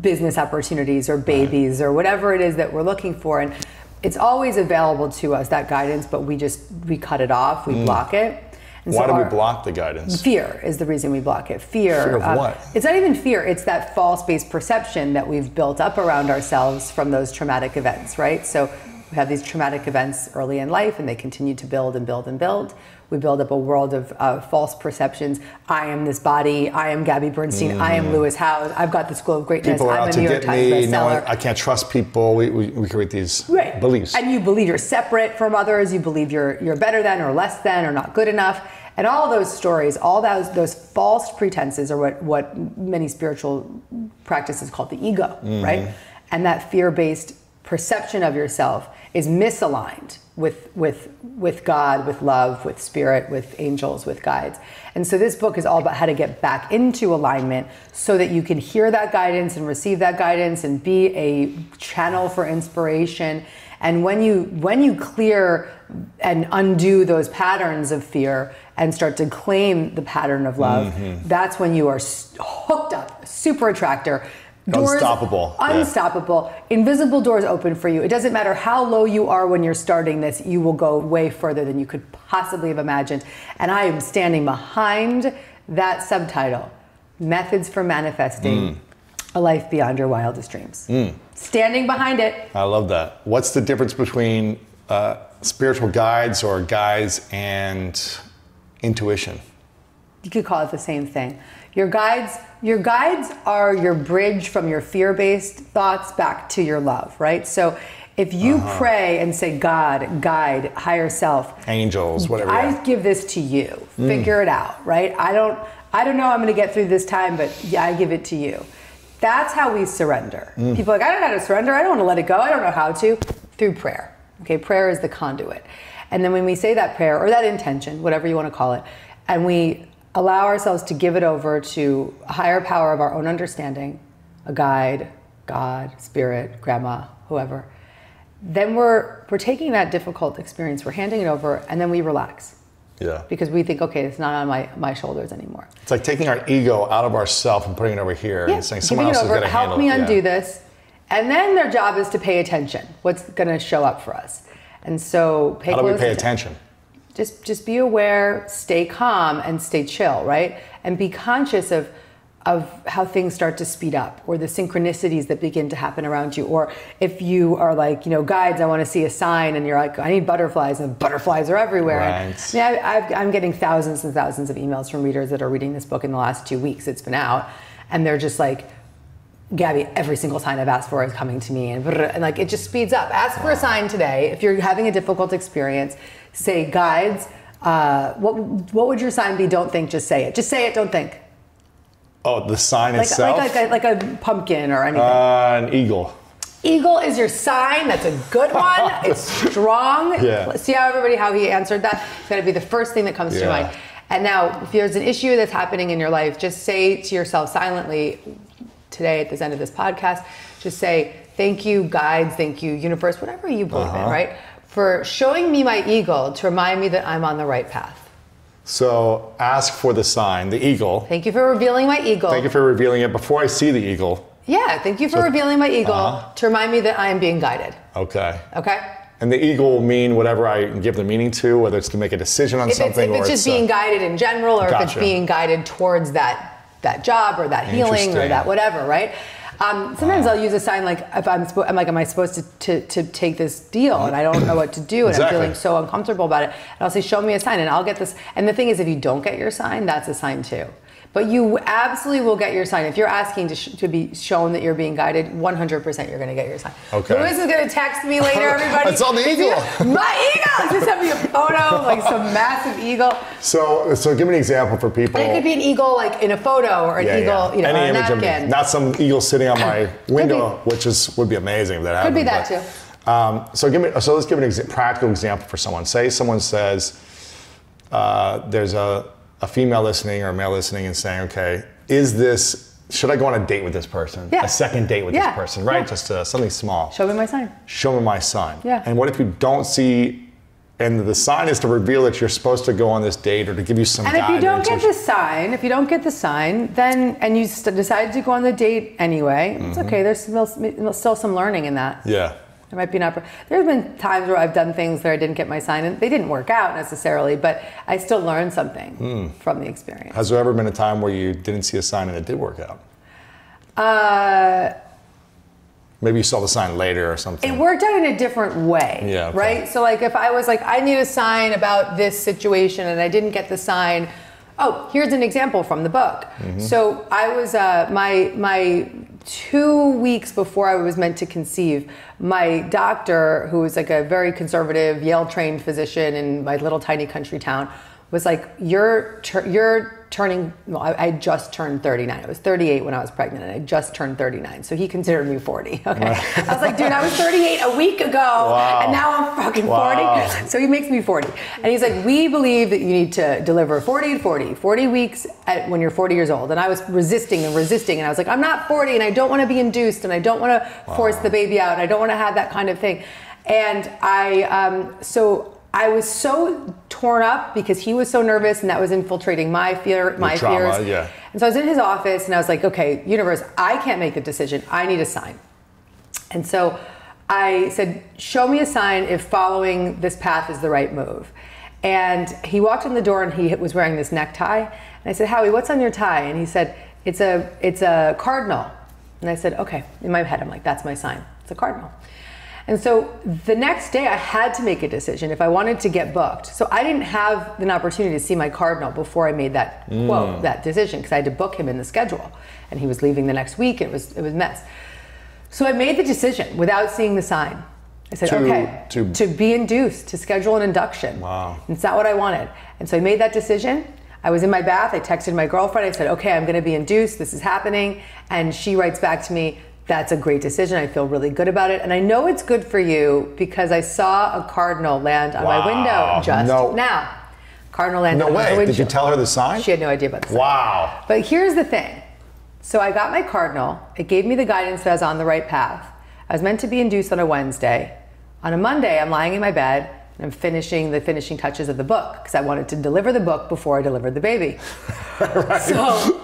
business opportunities or babies right. or whatever it is that we're looking for. And it's always available to us, that guidance, but we just, we cut it off, we mm. block it. And Why so do we block the guidance? Fear is the reason we block it. Fear, fear of um, what? It's not even fear. It's that false-based perception that we've built up around ourselves from those traumatic events, right? So we have these traumatic events early in life, and they continue to build and build and build. We build up a world of uh, false perceptions. I am this body. I am Gabby Bernstein. Mm. I am Lewis Howes. I've got the School of Greatness. People are I'm out a to New York get Times me. No, I can't trust people. We, we, we create these right. beliefs. And you believe you're separate from others. You believe you're you're better than or less than or not good enough. And all those stories, all those those false pretenses are what, what many spiritual practices call the ego, mm. right? And that fear-based perception of yourself is misaligned with, with, with God, with love, with spirit, with angels, with guides. And so this book is all about how to get back into alignment so that you can hear that guidance and receive that guidance and be a channel for inspiration. And when you, when you clear and undo those patterns of fear and start to claim the pattern of love, mm-hmm. that's when you are hooked up, super attractor. Doors, unstoppable. Unstoppable. Yeah. Invisible doors open for you. It doesn't matter how low you are when you're starting this, you will go way further than you could possibly have imagined. And I am standing behind that subtitle, Methods for Manifesting mm. a Life Beyond Your Wildest Dreams. Mm. Standing behind it. I love that. What's the difference between uh, spiritual guides or guides and intuition? You could call it the same thing. Your guides, your guides are your bridge from your fear-based thoughts back to your love, right? So if you uh-huh. pray and say, God, guide, higher self, angels, whatever. I give this to you. Mm. Figure it out, right? I don't, I don't know how I'm going to get through this time, but yeah, I give it to you. That's how we surrender. Mm. People are like, I don't know how to surrender. I don't want to let it go. I don't know how to. Through prayer. Okay, prayer is the conduit. And then when we say that prayer or that intention, whatever you want to call it, and we allow ourselves to give it over to a higher power of our own understanding, a guide, God, spirit, grandma, whoever, then we're, we're taking that difficult experience, we're handing it over, and then we relax. Yeah. Because we think, okay, it's not on my, my shoulders anymore. It's like taking our ego out of ourself and putting it over here yeah. and saying someone else is going to handle it. Help me undo yeah. this. And then their job is to pay attention. What's going to show up for us? And so pay How do we pay attention? attention? Just, just be aware, stay calm, and stay chill, right? And be conscious of, of how things start to speed up, or the synchronicities that begin to happen around you. Or if you are like, you know, guides, I want to see a sign, and you're like, I need butterflies, and butterflies are everywhere. Right. And, and I, I've, I'm getting thousands and thousands of emails from readers that are reading this book in the last two weeks. It's been out, and they're just like, Gabby, every single sign I've asked for is coming to me, and, and like it just speeds up. Ask for a sign today if you're having a difficult experience. Say, guides, uh, what what would your sign be? Don't think, just say it. Just say it, don't think. Oh, the sign like, itself? Like a, like a pumpkin or anything. Uh, an eagle. Eagle is your sign. That's a good one. It's strong. Yeah. See how everybody, how he answered that? It's got to be the first thing that comes yeah. to mind. And now, if there's an issue that's happening in your life, just say to yourself silently today at this end of this podcast, just say, thank you, guides, thank you, universe, whatever you believe uh-huh. in, right? For showing me my eagle to remind me that I'm on the right path. So ask for the sign, the eagle. Thank you for revealing my eagle. Thank you for revealing it before I see the eagle. Yeah, thank you for so, revealing my eagle uh-huh. to remind me that I am being guided. Okay. Okay? And the eagle will mean whatever I give the meaning to, whether it's to make a decision on if something. It's, if or it's just it's, being uh, guided in general, or gotcha. if it's being guided towards that, that job or that healing or that whatever, right? Um, sometimes wow. I'll use a sign like if I'm, I'm like, am I supposed to, to, to take this deal and I don't know what to do and exactly. I'm feeling so uncomfortable about it. And I'll say, show me a sign and I'll get this. And the thing is, if you don't get your sign, that's a sign too. But you absolutely will get your sign. If you're asking to, sh to be shown that you're being guided, one hundred percent you're going to get your sign. Okay. Lewis is going to text me later, everybody. It's on the eagle. My eagle! Just send me a photo, like some massive eagle. So so give me an example for people. And it could be an eagle like in a photo or an yeah, eagle, yeah. you know, Any on a image napkin. Not some eagle sitting on my window, be, which is would be amazing if that happened. Could be that but, too. Um, so, give me, so let's give an ex practical example for someone. Say someone says, uh, there's a... a female listening or a male listening and saying, okay, is this should I go on a date with this person? Yeah. A second date with yeah. this person, right? Yeah. Just uh, something small. Show me my sign. Show me my sign. Yeah. And what if you don't see, and the sign is to reveal that you're supposed to go on this date or to give you some guidance. And if you don't get the sign, if you don't get the sign, then, and you st- decided to go on the date anyway, mm-hmm. it's okay. There's still, still some learning in that. Yeah. There might be an opportunity. There's been times where I've done things where I didn't get my sign and they didn't work out necessarily, but I still learned something mm. from the experience. Has there ever been a time where you didn't see a sign and it did work out? Uh, Maybe you saw the sign later or something. It worked out in a different way, yeah, okay. right? So like if I was like, I need a sign about this situation and I didn't get the sign. Oh, here's an example from the book. Mm-hmm. So I was, uh, my my two weeks before I was meant to conceive, my doctor, who was like a very conservative, Yale-trained physician in my little tiny country town, was like, you're tur- you're turning, well, I, I just turned thirty-nine. I was thirty-eight when I was pregnant, and I just turned thirty-nine. So he considered me forty, okay? I was like, dude, I was thirty-eight a week ago, wow. and now I'm fucking wow. forty. So he makes me forty. And he's like, we believe that you need to deliver forty, forty, forty weeks at, when you're forty years old. And I was resisting and resisting, and I was like, I'm not forty, and I don't want to be induced, and I don't want to wow. force the baby out, and I don't want to have that kind of thing. And I, um, so... I was so torn up because he was so nervous, and that was infiltrating my fear, my trauma, fears. Yeah. And so I was in his office, and I was like, okay, universe, I can't make the decision. I need a sign. And so I said, show me a sign if following this path is the right move. And he walked in the door, and he was wearing this necktie. And I said, Howie, what's on your tie? And he said, it's a, it's a cardinal. And I said, okay. In my head, I'm like, that's my sign. It's a cardinal. And so the next day I had to make a decision if I wanted to get booked. So I didn't have an opportunity to see my cardinal before I made that mm. quote, that decision, because I had to book him in the schedule. And he was leaving the next week, and it was, it was a mess. So I made the decision without seeing the sign. I said, to, okay, to, to be induced, to schedule an induction. Wow. It's not what I wanted. And so I made that decision. I was in my bath, I texted my girlfriend, I said, okay, I'm gonna be induced, this is happening. And she writes back to me, that's a great decision. I feel really good about it. And I know it's good for you because I saw a cardinal land on wow. my window just no. now. Cardinal landed no on way. my window. Did you tell her the sign? She had no idea about the sign. Wow. But here's the thing. So I got my cardinal. It gave me the guidance that I was on the right path. I was meant to be induced on a Wednesday. On a Monday, I'm lying in my bed and I'm finishing the finishing touches of the book because I wanted to deliver the book before I delivered the baby. right. So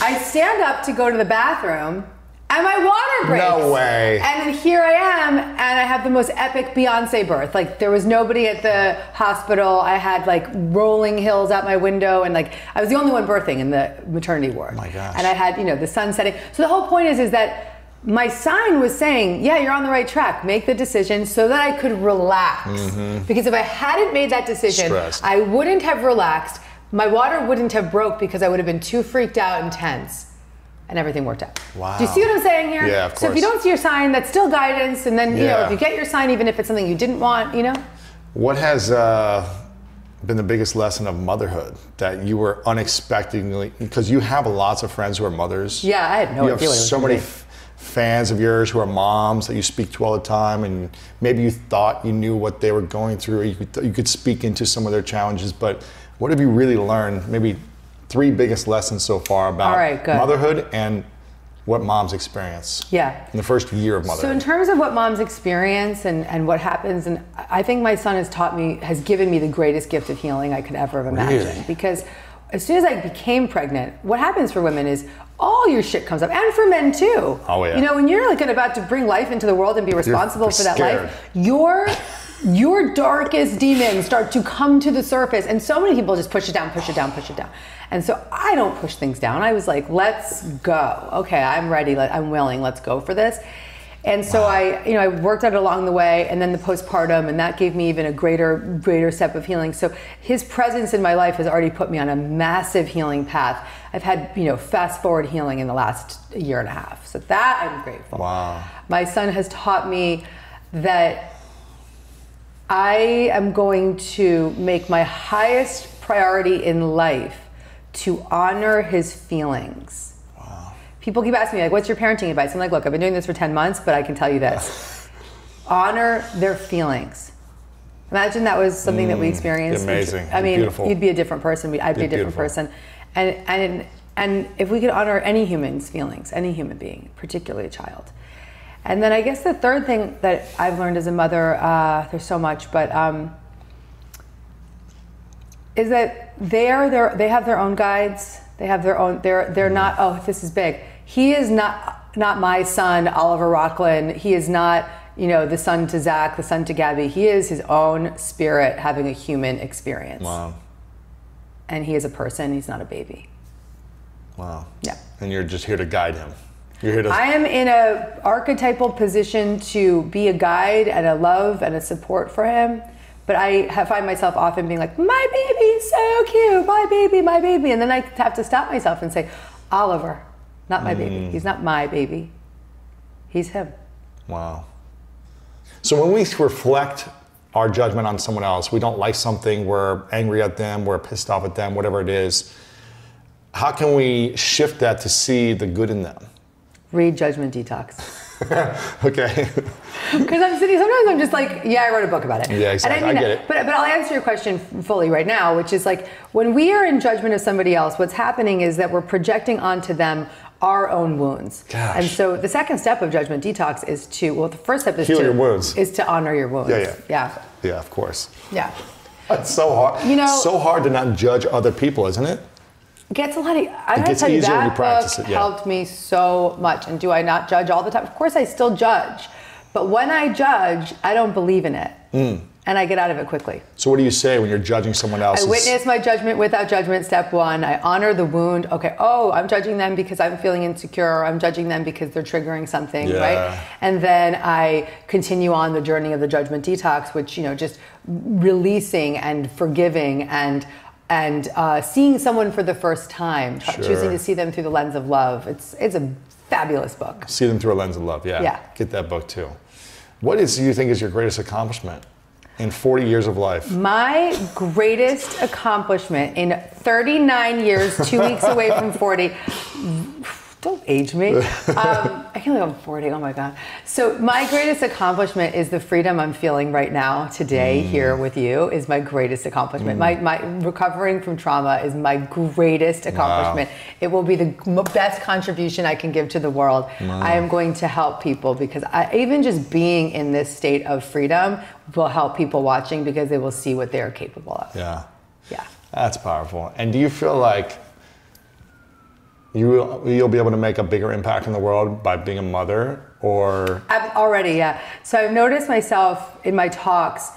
I stand up to go to the bathroom, and my water breaks. No way. And here I am, and I have the most epic Beyonce birth. Like, there was nobody at the hospital. I had like rolling hills out my window, and like I was the only one birthing in the maternity ward. Oh my gosh. And I had, you know, the sun setting. So the whole point is, is that my sign was saying, yeah, you're on the right track. Make the decision, so that I could relax. Mm-hmm. Because if I hadn't made that decision, stressed. I wouldn't have relaxed. My water wouldn't have broke because I would have been too freaked out and tense. And everything worked out. Wow. Do you see what I'm saying here? Yeah, of course. So if you don't see your sign, that's still guidance. And then, yeah. you know, if you get your sign, even if it's something you didn't want, you know? What has uh, been the biggest lesson of motherhood that you were unexpectedly, because you have lots of friends who are mothers. Yeah, I had no you idea. You have so many f- fans of yours who are moms that you speak to all the time. And maybe you thought you knew what they were going through. Or you could, th- you could speak into some of their challenges. But what have you really learned? Maybe three biggest lessons so far about right, motherhood and what moms experience yeah. in the first year of motherhood. So in terms of what moms experience and, and what happens, and I think my son has taught me, has given me the greatest gift of healing I could ever have imagined. Really? Because as soon as I became pregnant, what happens for women is all your shit comes up, and for men too. Oh yeah. You know, when you're like about to bring life into the world and be responsible you're, for that scared. life, you're your darkest demons start to come to the surface, and so many people just push it down, push it down, push it down. And so I don't push things down. I was like, let's go. Okay, I'm ready, I'm willing, let's go for this. And so wow. I, you know, I worked out along the way, and then the postpartum, and that gave me even a greater, greater step of healing. So his presence in my life has already put me on a massive healing path. I've had, you know, fast forward healing in the last year and a half. So that I'm grateful. Wow. My son has taught me that I am going to make my highest priority in life to honor his feelings. Wow. People keep asking me, like, what's your parenting advice? I'm like, look, I've been doing this for ten months, but I can tell you this. Honor their feelings. Imagine that was something mm, that we experienced. Amazing. I mean, beautiful. You'd be a different person. I'd be, be a different beautiful. person. And, and And if we could honor any human's feelings, any human being, particularly a child. And then I guess the third thing that I've learned as a mother, uh, there's so much, but um, is that they are their, they have their own guides. They have their own, they're, they're not, oh, this is big. He is not, not my son, Oliver Rocklin. He is not, you know, the son to Zach, the son to Gabby. He is his own spirit having a human experience. Wow. And he is a person, he's not a baby. Wow. Yeah. And you're just here to guide him. You're here to... I am in an archetypal position to be a guide and a love and a support for him. But I have, find myself often being like, my baby is so cute, my baby, my baby. And then I have to stop myself and say, Oliver, not my mm. baby. He's not my baby. He's him. Wow. So when we reflect our judgment on someone else, we don't like something, we're angry at them, we're pissed off at them, whatever it is, how can we shift that to see the good in them? Read Judgment Detox. Okay. Because I'm sitting, sometimes I'm just like, yeah, I wrote a book about it. Yeah, exactly. And I, mean, I get it. But, but I'll answer your question fully right now, which is like, when we are in judgment of somebody else, what's happening is that we're projecting onto them our own wounds. Gosh. And so the second step of Judgment Detox is to, well, the first step is Heal to- your wounds. Is to honor your wounds. Yeah, yeah. Yeah, yeah, of course. Yeah. It's so hard. You know, so hard to not judge other people, isn't it? Gets a lot of, I gotta tell you, that book helped me so much. And do I not judge all the time? Of course I still judge. But when I judge, I don't believe in it. Mm. And I get out of it quickly. So what do you say when you're judging someone else? I witness my judgment without judgment, step one. I honor the wound. Okay, oh, I'm judging them because I'm feeling insecure. I'm judging them because they're triggering something, yeah. right? And then I continue on the journey of the Judgment Detox, which, you know, just releasing and forgiving and and uh, seeing someone for the first time, sure. choosing to see them through the lens of love. It's, it's a fabulous book. See them through a lens of love, yeah. yeah. Get that book too. What is, do you think is your greatest accomplishment in forty years of life? My greatest accomplishment in thirty-nine years, two weeks away from forty, don't age me. Um, I can't believe I'm forty, oh my God. So my greatest accomplishment is the freedom I'm feeling right now, today, mm. here with you, is my greatest accomplishment. Mm. My, my recovering from trauma is my greatest accomplishment. Wow. It will be the best contribution I can give to the world. Wow. I am going to help people because I, even just being in this state of freedom will help people watching because they will see what they're capable of. Yeah. Yeah. That's powerful. And do you feel like You will, you'll be able to make a bigger impact in the world by being a mother, or? I've already, yeah. So I've noticed myself in my talks,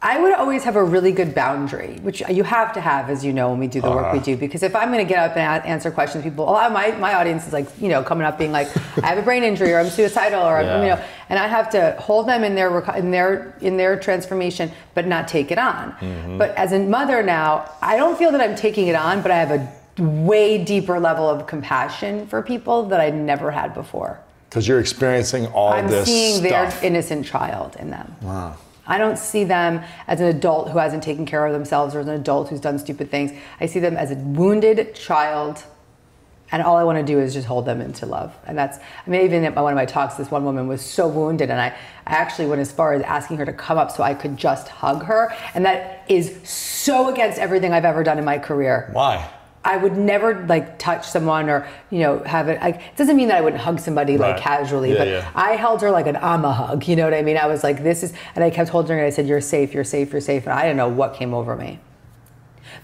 I would always have a really good boundary, which you have to have, as you know, when we do the uh, work we do, because if I'm going to get up and answer questions, people, a lot of my, my audience is like, you know, coming up being like, I have a brain injury, or I'm suicidal, or yeah. I'm, you know, and I have to hold them in their, in their, in their transformation, but not take it on. Mm-hmm. But as a mother now, I don't feel that I'm taking it on, but I have a way deeper level of compassion for people that I never had before. Because you're experiencing all I'm this I'm seeing stuff. Their innocent child in them. Wow. I don't see them as an adult who hasn't taken care of themselves or as an adult who's done stupid things. I see them as a wounded child, and all I want to do is just hold them into love. And that's, I mean, even at one of my talks, this one woman was so wounded, and I, I actually went as far as asking her to come up so I could just hug her. And that is so against everything I've ever done in my career. Why? I would never like touch someone or, you know, have it. Like, it doesn't mean that I wouldn't hug somebody right. like casually, yeah, but yeah. I held her like an ama hug. You know what I mean? I was like, this is, and I kept holding her and I said, you're safe, you're safe, you're safe. And I don't know what came over me.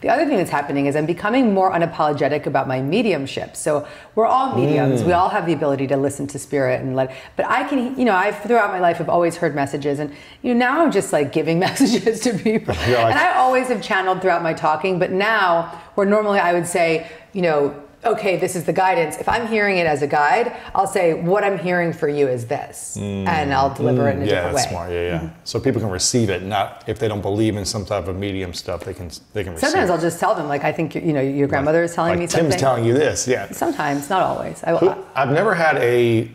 The other thing that's happening is I'm becoming more unapologetic about my mediumship. So we're all mediums. Mm. We all have the ability to listen to spirit and let, but I can, you know, I've throughout my life, I've always heard messages, and you know, now I'm just like giving messages to people. You're like, and I always have channeled throughout my talking, but now where normally I would say, you know, okay, this is the guidance. If I'm hearing it as a guide, I'll say what I'm hearing for you is this, mm, and I'll deliver mm, it in a yeah, different way. Yeah, that's smart. Yeah, yeah. Mm-hmm. So people can receive it. Not if they don't believe in some type of medium stuff, they can they can. Receive Sometimes it. I'll just tell them, like I think you know your grandmother is telling like me something. Tim's telling you this, yeah. Sometimes, not always. I, who, I've never had a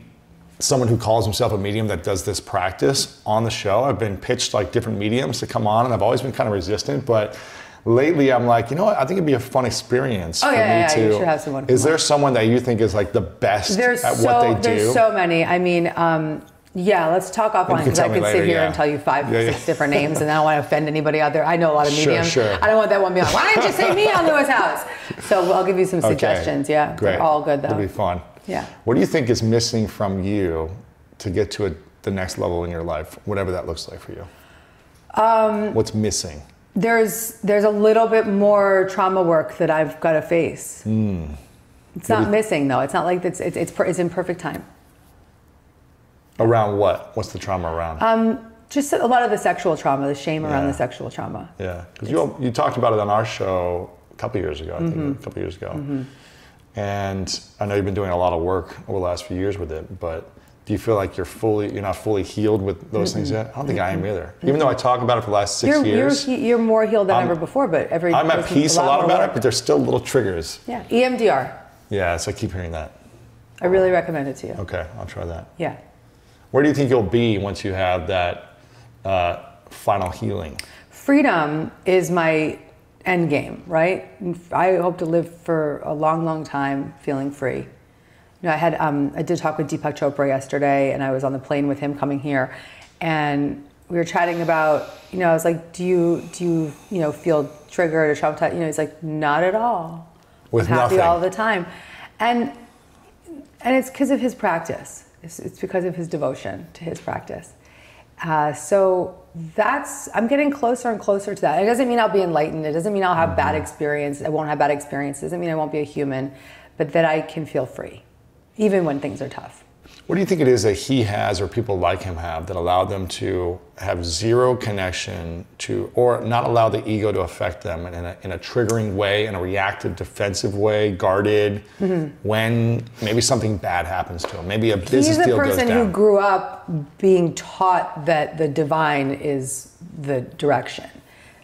someone who calls himself a medium that does this practice on the show. I've been pitched like different mediums to come on, and I've always been kind of resistant, but. Lately, I'm like, you know what? I think it'd be a fun experience oh, for yeah, me yeah, to. You should have someone. Is there someone that you think is like the best there's at so, what they do? There's so many. I mean, um, Yeah, let's talk offline because I could later, sit here yeah. and tell you five or yeah, yeah. six different names, and I don't want to offend anybody out there. I know a lot of mediums. Sure, sure. I don't want that one being like, why didn't you say me on Lewis House? So I'll give you some okay. suggestions. Yeah, great. They're all good though. It'll be fun. Yeah. What do you think is missing from you to get to a, the next level in your life, whatever that looks like for you? Um, What's missing? There's there's a little bit more trauma work that I've got to face. Mm. It's what not you, missing though. It's not like it's it's it's, it's in perfect time. Around what? What's the trauma around? Um, just a lot of the sexual trauma, the shame yeah. around the sexual trauma. Yeah, because you you talked about it on our show a couple of years ago. I mm-hmm. think a couple of years ago, mm-hmm. and I know you've been doing a lot of work over the last few years with it. But do you feel like you're fully you're not fully healed with those mm-hmm. things yet? I don't think mm-hmm. I am either. Mm-hmm. Even though I talk about it for the last six you're, years, you're, you're more healed than I'm, ever before. But every I'm at peace a lot, a lot about work. It, but there's still little triggers. Yeah, E M D R. Yeah, so I keep hearing that. I really recommend it to you. Okay, I'll try that. Yeah. Where do you think you'll be once you have that uh, final healing? Freedom is my end game, right? I hope to live for a long, long time feeling free. You know, I had um, I did talk with Deepak Chopra yesterday, and I was on the plane with him coming here, and we were chatting about, you know, I was like, do you do you you know feel triggered or traumatized? You know, he's like, not at all. With I'm happy nothing. All the time, and and it's because of his practice. It's because of his devotion to his practice. Uh, so that's, I'm getting closer and closer to that. It doesn't mean I'll be enlightened. It doesn't mean I'll have mm-hmm. bad experience. I won't have bad experiences. It doesn't mean I won't be a human, but that I can feel free, even when things are tough. What do you think it is that he has or people like him have that allow them to have zero connection to, or not allow the ego to affect them in a, in a triggering way, in a reactive, defensive way, guarded, mm-hmm. when maybe something bad happens to him, maybe a business deal goes down? He's a person who grew up being taught that the divine is the direction,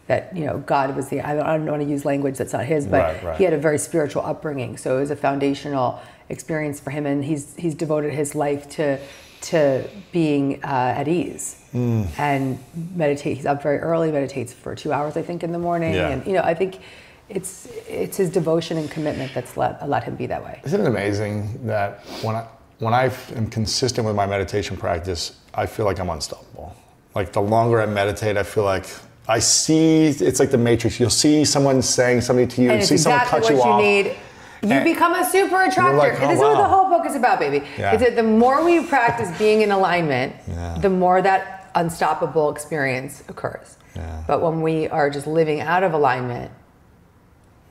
that, you know, God was the, I don't, I don't want to use language that's not his, but right, right. he had a very spiritual upbringing, so it was a foundational experience for him, and he's he's devoted his life to to being uh, at ease mm. and meditate. He's up very early, meditates for two hours, I think, in the morning. Yeah. And you know, I think it's it's his devotion and commitment that's let let him be that way. Isn't it amazing that when I when I am consistent with my meditation practice, I feel like I'm unstoppable. Like the longer I meditate, I feel like. I see, it's like the Matrix. You'll see someone saying something to you, and see exactly someone cut what you, you off. Need. You and become a super attractor. Like, oh, this wow. is what the whole book is about, baby. Yeah. It's that the more we practice being in alignment, yeah. the more that unstoppable experience occurs. Yeah. But when we are just living out of alignment,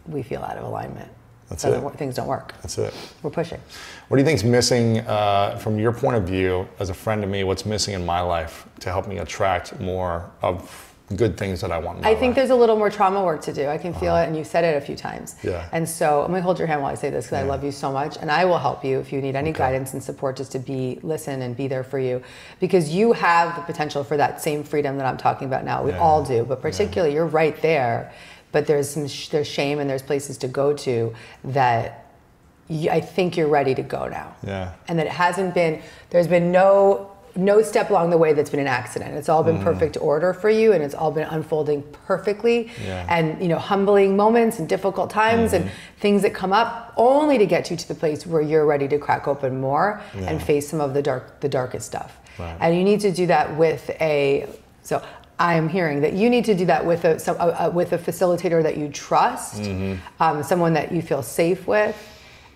we feel out of alignment. That's so it. That things don't work. That's it. We're pushing. What do you think's missing uh, from your point of view as a friend to me? What's missing in my life to help me attract more of good things that I want in my I think life. There's a little more trauma work to do. I can feel uh-huh. it, and you've said it a few times. Yeah. And so I'm going to hold your hand while I say this because yeah. I love you so much, and I will help you if you need any okay. guidance and support, just to be listen and be there for you, because you have the potential for that same freedom that I'm talking about now. We yeah. all do, but particularly yeah. you're right there, but there's some sh there's shame and there's places to go to that you, I think you're ready to go now. Yeah. And that it hasn't been, there's been no No step along the way that's been an accident. It's all been mm. perfect order for you, and it's all been unfolding perfectly. Yeah. And you know, humbling moments and difficult times mm-hmm. and things that come up, only to get you to the place where you're ready to crack open more yeah. and face some of the dark, the darkest stuff. Right. And you need to do that with a. So I am hearing that you need to do that with a, some, a, a with a facilitator that you trust, mm-hmm. um, someone that you feel safe with,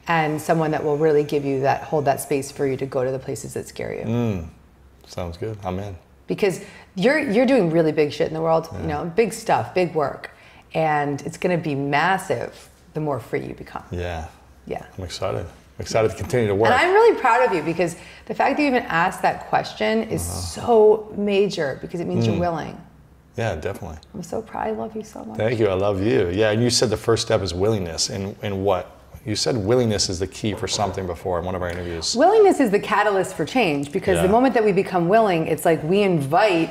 and someone that will really give you that hold that space for you to go to the places that scare you. Mm. Sounds good. I'm in. Because you're you're doing really big shit in the world, yeah. you know, big stuff, big work, and it's going to be massive. The more free you become. Yeah. Yeah. I'm excited. I'm excited to continue to work. And I'm really proud of you, because the fact that you even asked that question is uh-huh. so major, because it means mm. you're willing. Yeah, definitely. I'm so proud. I love you so much. Thank you. I love you. Yeah, and you said the first step is willingness, and and what. You said willingness is the key for something before in one of our interviews. Willingness is the catalyst for change, because yeah. the moment that we become willing, it's like we invite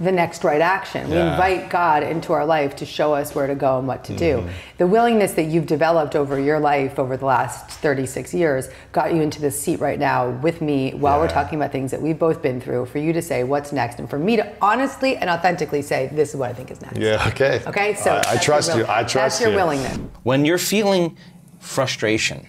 the next right action. Yeah. We invite God into our life to show us where to go and what to mm-hmm. do. The willingness that you've developed over your life over the last thirty-six years got you into this seat right now with me while yeah. we're talking about things that we've both been through, for you to say what's next, and for me to honestly and authentically say, this is what I think is next. Yeah, okay. Okay, so I, I trust you, I trust you. That's your willingness. When you're feeling frustration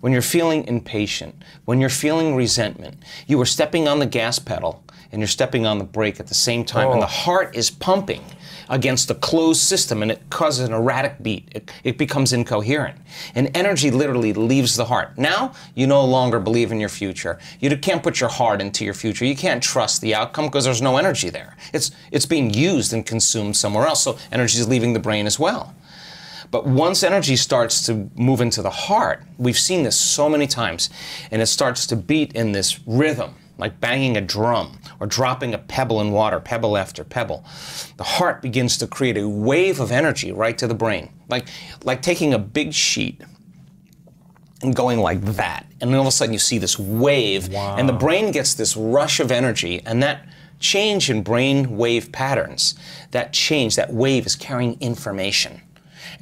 when you're feeling impatient, when you're feeling resentment, you are stepping on the gas pedal and you're stepping on the brake at the same time, oh. and the heart is pumping against a closed system, and it causes an erratic beat. It, it becomes incoherent. And energy literally leaves the heart. Now, you no longer believe in your future. You can't put your heart into your future. You can't trust the outcome because there's no energy there. It's, it's being used and consumed somewhere else, so energy is leaving the brain as well. But once energy starts to move into the heart, we've seen this so many times, and it starts to beat in this rhythm, like banging a drum or dropping a pebble in water, pebble after pebble. The heart begins to create a wave of energy right to the brain, like, like taking a big sheet and going like that. And then all of a sudden you see this wave, wow. and the brain gets this rush of energy, and that change in brain wave patterns, that change, that wave is carrying information.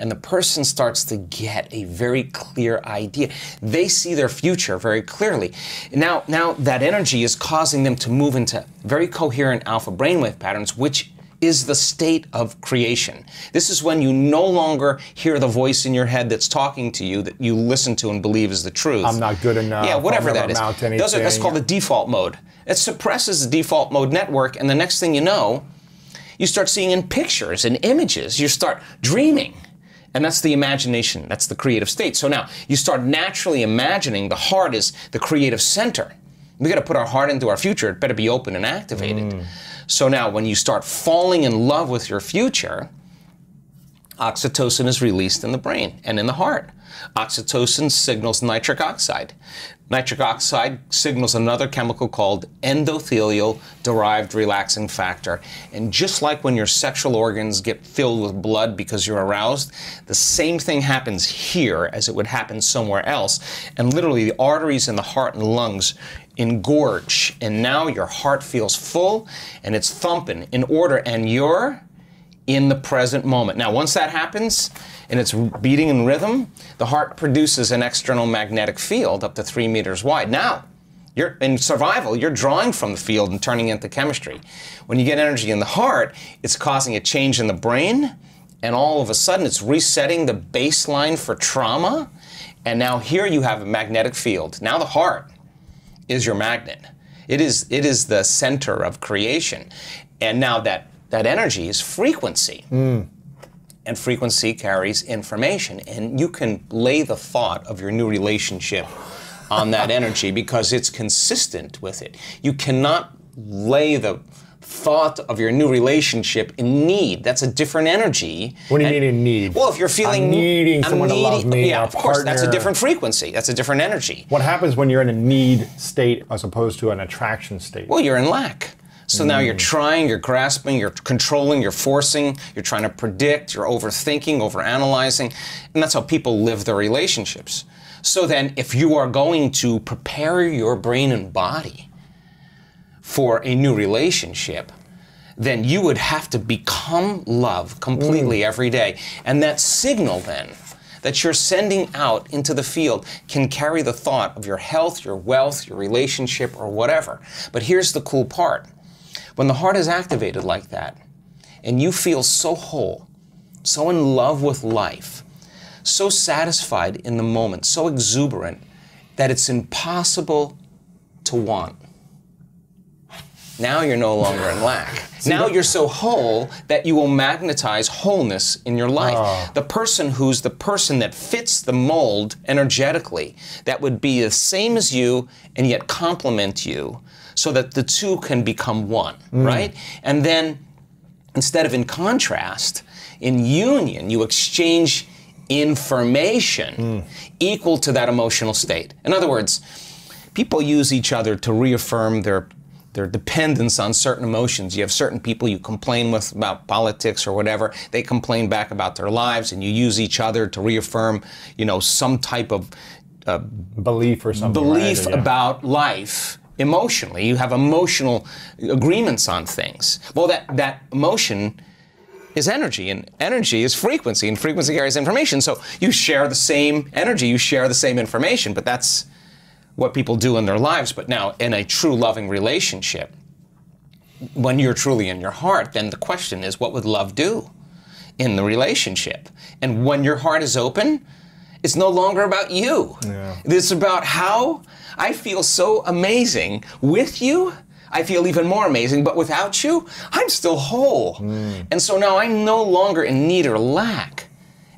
And the person starts to get a very clear idea. They see their future very clearly. Now, now that energy is causing them to move into very coherent alpha brainwave patterns, which is the state of creation. This is when you no longer hear the voice in your head that's talking to you that you listen to and believe is the truth. I'm not good enough. Yeah, whatever that is. Those are, that's called the default mode. It suppresses the default mode network, and the next thing you know, you start seeing in pictures and images. You start dreaming. And that's the imagination, that's the creative state. So now, you start naturally imagining the heart is the creative center. We gotta put our heart into our future, it better be open and activated. Mm. So now, when you start falling in love with your future, oxytocin is released in the brain and in the heart. Oxytocin signals nitric oxide. Nitric oxide signals another chemical called endothelial-derived relaxing factor. And just like when your sexual organs get filled with blood because you're aroused, the same thing happens here as it would happen somewhere else. And literally the arteries in the heart and lungs engorge. And now your heart feels full and it's thumping in order, and you're in the present moment. Now, once that happens, and it's beating in rhythm, the heart produces an external magnetic field up to three meters wide. Now, you're in survival, you're drawing from the field and turning it into chemistry. When you get energy in the heart, it's causing a change in the brain, and all of a sudden, it's resetting the baseline for trauma, and now here you have a magnetic field. Now the heart is your magnet. It is, it is the center of creation, and now that That energy is frequency, mm. and frequency carries information, and you can lay the thought of your new relationship on that energy because it's consistent with it. You cannot lay the thought of your new relationship in need. That's a different energy. What do you and, mean in need? Well, if you're feeling I'm needing I'm someone needy, to love me, yeah, of course, partner. That's a different frequency. That's a different energy. What happens when you're in a need state as opposed to an attraction state? Well, you're in lack. So now you're trying, you're grasping, you're controlling, you're forcing, you're trying to predict, you're overthinking, overanalyzing, and that's how people live their relationships. So then, if you are going to prepare your brain and body for a new relationship, then you would have to become love completely mm. every day. And that signal then, that you're sending out into the field can carry the thought of your health, your wealth, your relationship, or whatever. But here's the cool part. When the heart is activated like that, and you feel so whole, so in love with life, so satisfied in the moment, so exuberant, that it's impossible to want. Now you're no longer in lack. Now you're so whole that you will magnetize wholeness in your life. Oh. The person who's the person that fits the mold energetically, that would be the same as you and yet complement you, so that the two can become one, mm. right? And then, instead of in contrast, in union, you exchange information mm. equal to that emotional state. In other words, people use each other to reaffirm their, their dependence on certain emotions. You have certain people you complain with about politics or whatever, they complain back about their lives, and you use each other to reaffirm, you know, some type of uh, belief or something. Belief right? yeah. about life. Emotionally, you have emotional agreements on things. Well, that, that emotion is energy, and energy is frequency, and frequency carries information. So you share the same energy, you share the same information, but that's what people do in their lives. But now, in a true loving relationship, when you're truly in your heart, then the question is, what would love do in the relationship? And when your heart is open, It's no longer about you. Yeah. It's about how I feel so amazing with you. I feel even more amazing, but without you, I'm still whole. Mm. And so now I'm no longer in need or lack.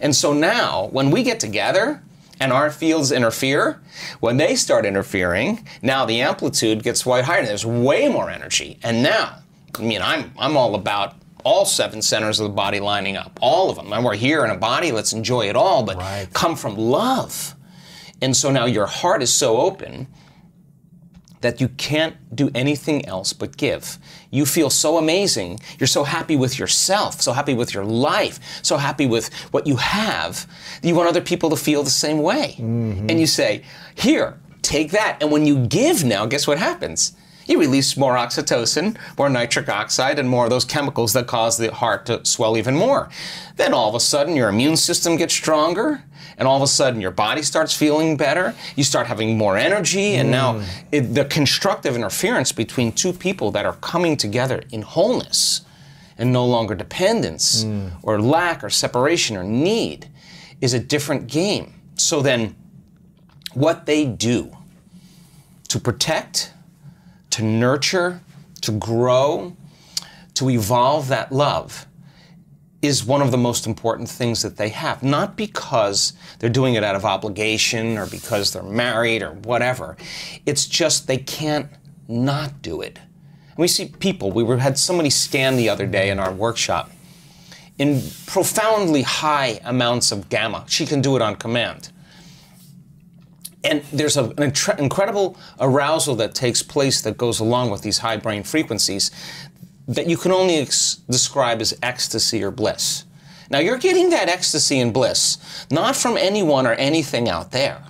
And so now when we get together and our fields interfere, when they start interfering, now the amplitude gets way higher and there's way more energy. And now, I mean, I'm, I'm all about all seven centers of the body lining up, all of them. And we're here in a body, let's enjoy it all, but right. come from love. And so now your heart is so open that you can't do anything else but give. You feel so amazing. You're so happy with yourself, so happy with your life, so happy with what you have, that you want other people to feel the same way. Mm-hmm. And you say, here, take that. And when you give now, guess what happens? You release more oxytocin, more nitric oxide, and more of those chemicals that cause the heart to swell even more. Then all of a sudden, your immune system gets stronger, and all of a sudden, your body starts feeling better. You start having more energy, and mm. now it, the constructive interference between two people that are coming together in wholeness and no longer dependence mm. or lack or separation or need is a different game. So then, what they do to protect, to nurture, to grow, to evolve that love is one of the most important things that they have. Not because they're doing it out of obligation or because they're married or whatever. It's just they can't not do it. And we see people, we were, had somebody scan the other day in our workshop in profoundly high amounts of gamma. She can do it on command. And there's a, an incredible arousal that takes place that goes along with these high brain frequencies that you can only ex describe as ecstasy or bliss. Now, you're getting that ecstasy and bliss not from anyone or anything out there.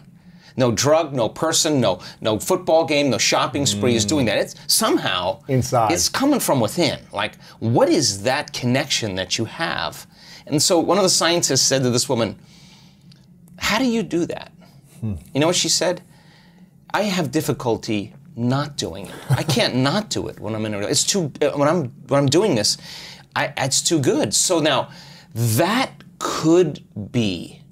No drug, no person, no, no football game, no shopping spree mm. is doing that. It's somehow inside. It's coming from within. Like, what is that connection that you have? And so one of the scientists said to this woman, how do you do that? You know what she said? I have difficulty not doing it. I can't not do it when I'm in a. It's too. When I'm when I'm doing this, I, it's too good. So now, that could be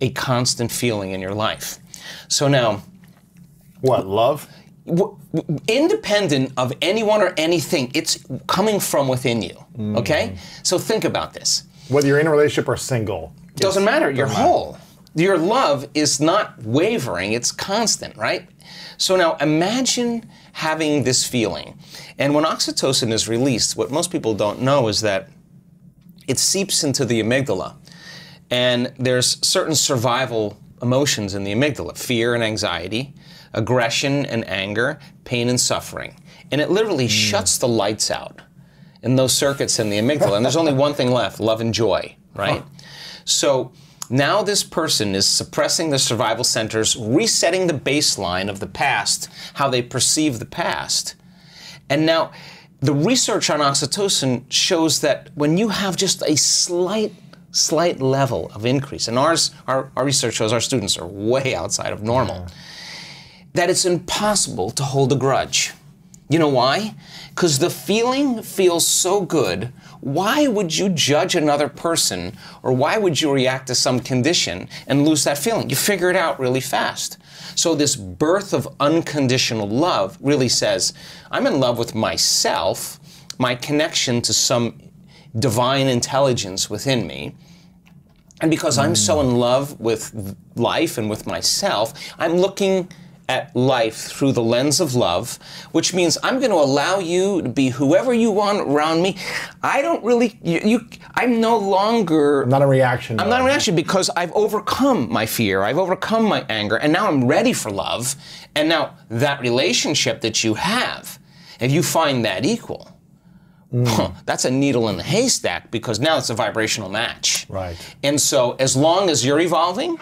a constant feeling in your life. So now, what love? Independent of anyone or anything, it's coming from within you. Mm. Okay. So think about this. Whether you're in a relationship or single, doesn't matter. You're whole. Your love is not wavering, it's constant, right? So now imagine having this feeling. And when oxytocin is released, what most people don't know is that it seeps into the amygdala. And there's certain survival emotions in the amygdala, fear and anxiety, aggression and anger, pain and suffering. And it literally mm. shuts the lights out in those circuits in the amygdala. And there's only one thing left, love and joy, right? Huh. So now this person is suppressing the survival centers, resetting the baseline of the past, how they perceive the past. And now the research on oxytocin shows that when you have just a slight, slight level of increase, and ours, our, our research shows our students are way outside of normal, that it's impossible to hold a grudge. You know why? Because the feeling feels so good. Why would you judge another person, or why would you react to some condition and lose that feeling? You figure it out really fast. So this birth of unconditional love really says, I'm in love with myself, my connection to some divine intelligence within me. And because I'm so in love with life and with myself, I'm looking at life through the lens of love, which means I'm going to allow you to be whoever you want around me. I don't really, you, you I'm no longer. Not a reaction. I'm not a reaction because I've overcome my fear. I've overcome my anger. And now I'm ready for love. And now that relationship that you have, if you find that equal, mm. huh, that's a needle in the haystack because now it's a vibrational match. Right. And so as long as you're evolving,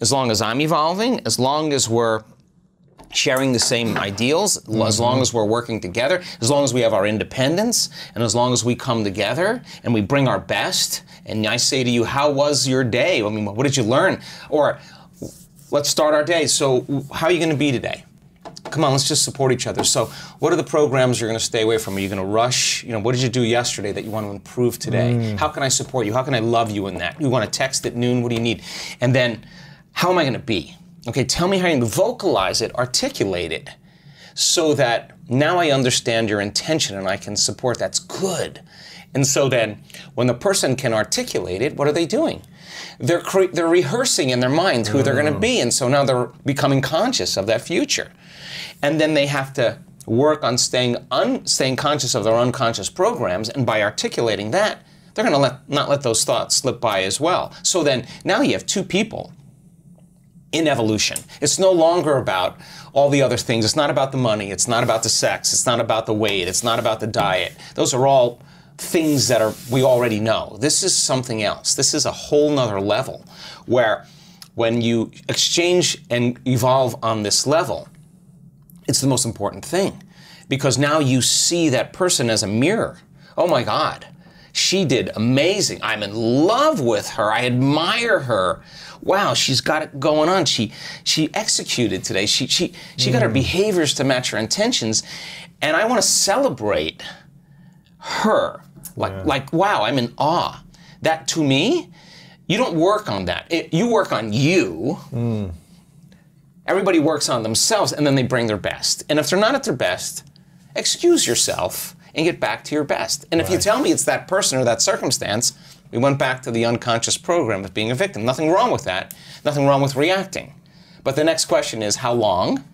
as long as I'm evolving, as long as we're sharing the same ideals, mm-hmm. as long as we're working together, as long as we have our independence, and as long as we come together and we bring our best, and I say to you, how was your day? I mean, what did you learn? Or let's start our day. So how are you going to be today? come on, let's just support each other. So what are the programs you're going to stay away from? Are you going to rush? You know, what did you do yesterday that you want to improve today? Mm. How can I support you? How can I love you in that? You want to text at noon? What do you need? And then, how am I going to be? Okay, tell me how you vocalize it, articulate it, so that now I understand your intention and I can support. That's good. And so then, when the person can articulate it, what are they doing? They're cre they're rehearsing in their mind who mm. they're going to be, and so now they're becoming conscious of that future. And then they have to work on staying un staying conscious of their unconscious programs, and by articulating that, they're going to let not let those thoughts slip by as well. So then, now you have two people in evolution. It's no longer about all the other things. It's not about the money. It's not about the sex. It's not about the weight. It's not about the diet. Those are all things that are we already know. This is something else. This is a whole nother level where when you exchange and evolve on this level, it's the most important thing, because now you see that person as a mirror. Oh my God, she did amazing. I'm in love with her. I admire her. Wow, she's got it going on. She she executed today. She she she mm. got her behaviors to match her intentions, and I want to celebrate her. Like, yeah. like, wow, I'm in awe. That, to me, you don't work on that. It, you work on you. Mm. Everybody works on themselves, and then they bring their best. And if they're not at their best, excuse yourself and get back to your best. And right. if you tell me it's that person or that circumstance, we went back to the unconscious program of being a victim. Nothing wrong with that. Nothing wrong with reacting. But the next question is, how long?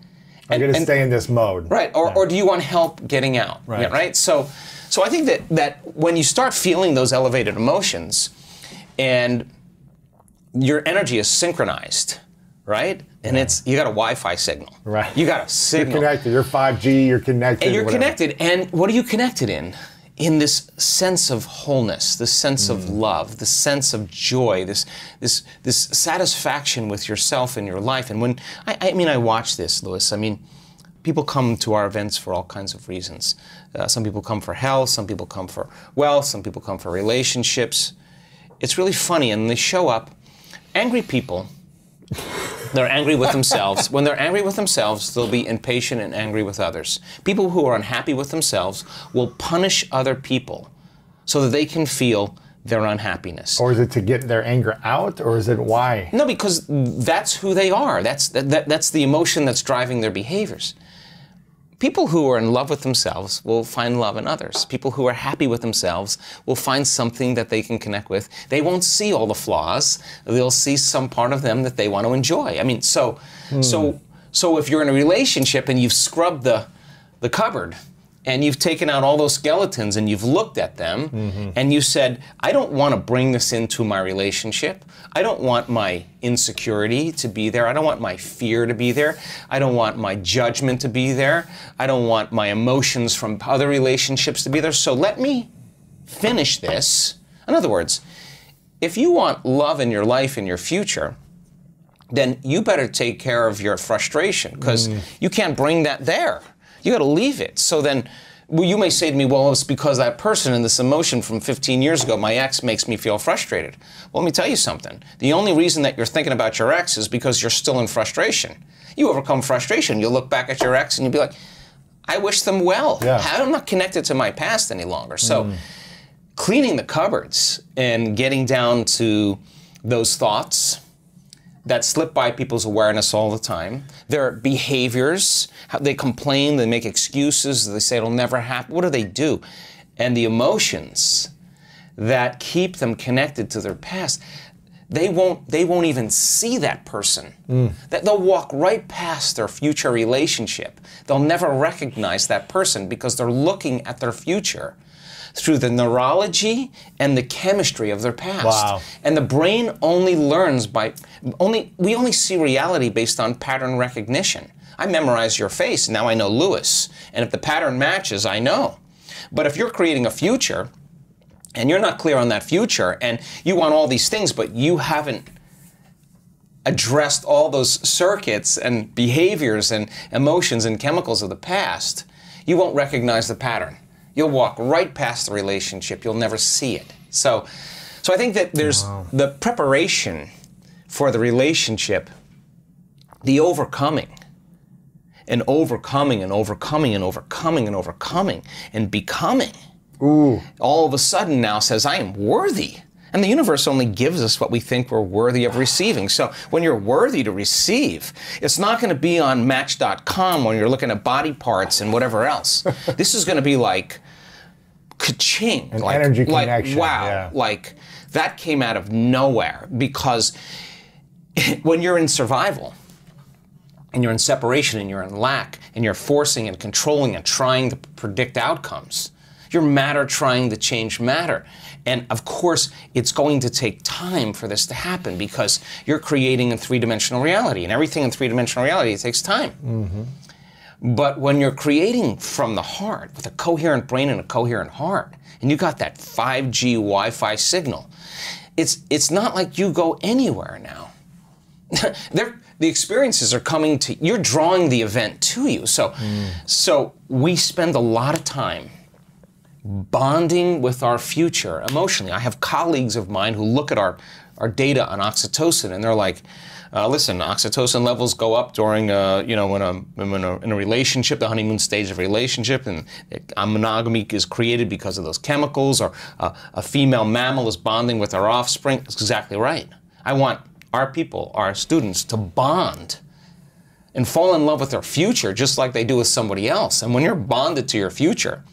I'm going to stay in this mode. Right. Or, yeah. or do you want help getting out? Right. Yeah, right? So. So I think that, that when you start feeling those elevated emotions and your energy is synchronized, right? And yeah. it's, you got a Wi-Fi signal. Right. You got a signal. You're connected, you're five G, you're connected. And you're whatever. connected, and what are you connected in? In this sense of wholeness, this sense mm. of love, this sense of joy, this, this, this satisfaction with yourself and your life. And when, I, I mean, I watch this, Lewis, I mean, people come to our events for all kinds of reasons. Uh, some people come for health, some people come for wealth, some people come for relationships. It's really funny, and they show up, angry people, they're angry with themselves. When they're angry with themselves, they'll be impatient and angry with others. People who are unhappy with themselves will punish other people so that they can feel their unhappiness. Or is it to get their anger out, or is it why? No, because that's who they are. That's, that, that, that's the emotion that's driving their behaviors. People who are in love with themselves will find love in others. People who are happy with themselves will find something that they can connect with. They won't see all the flaws. They'll see some part of them that they want to enjoy. I mean, so, mm. so, so if you're in a relationship and you've scrubbed the, the cupboard and you've taken out all those skeletons and you've looked at them mm-hmm. and you said, I don't want to bring this into my relationship. I don't want my insecurity to be there. I don't want my fear to be there. I don't want my judgment to be there. I don't want my emotions from other relationships to be there. So let me finish this. In other words, if you want love in your life, in your future, then you better take care of your frustration, because mm. you can't bring that there. You got to leave it. So then, well, you may say to me, well, it's because that person and this emotion from fifteen years ago, my ex, makes me feel frustrated. Well, let me tell you something. The only reason that you're thinking about your ex is because you're still in frustration. You overcome frustration. You'll look back at your ex and you'll be like, I wish them well. Yeah. I'm not connected to my past any longer. So mm. cleaning the cupboards and getting down to those thoughts that slip by people's awareness all the time. Their behaviors, how they complain, they make excuses, they say it'll never happen. What do they do? And the emotions that keep them connected to their past, they won't, they won't even see that person. Mm. They'll walk right past their future relationship. They'll never recognize that person because they're looking at their future through the neurology and the chemistry of their past. Wow. And the brain only learns by, only we only see reality based on pattern recognition. I memorize your face, now I know Lewis. And if the pattern matches, I know. But if you're creating a future, and you're not clear on that future, and you want all these things, but you haven't addressed all those circuits and behaviors and emotions and chemicals of the past, you won't recognize the pattern. You'll walk right past the relationship. You'll never see it. So, so I think that there's wow. the preparation for the relationship, the overcoming, and overcoming and overcoming and overcoming and overcoming and becoming, ooh, all of a sudden now says, I am worthy. And the universe only gives us what we think we're worthy of receiving. So when you're worthy to receive, it's not going to be on Match dot com when you're looking at body parts and whatever else. This is going to be like ka-ching. An like, energy like, connection. Wow. Yeah. Like that came out of nowhere, because when you're in survival and you're in separation and you're in lack and you're forcing and controlling and trying to predict outcomes, you're matter trying to change matter. And of course, it's going to take time for this to happen, because you're creating a three-dimensional reality, and everything in three-dimensional reality takes time. Mm-hmm. But when you're creating from the heart, with a coherent brain and a coherent heart, and you got that five G Wi-Fi signal, it's, it's not like you go anywhere now. They're, the experiences are coming to, you're drawing the event to you. So, mm. so we spend a lot of time bonding with our future emotionally. I have colleagues of mine who look at our, our data on oxytocin, and they're like, uh, listen, oxytocin levels go up during, uh, you know, when I'm, when I'm in a relationship, the honeymoon stage of a relationship, and it, monogamy is created because of those chemicals, or uh, a female mammal is bonding with her offspring. That's exactly right. I want our people, our students, to bond and fall in love with their future just like they do with somebody else. And when you're bonded to your future,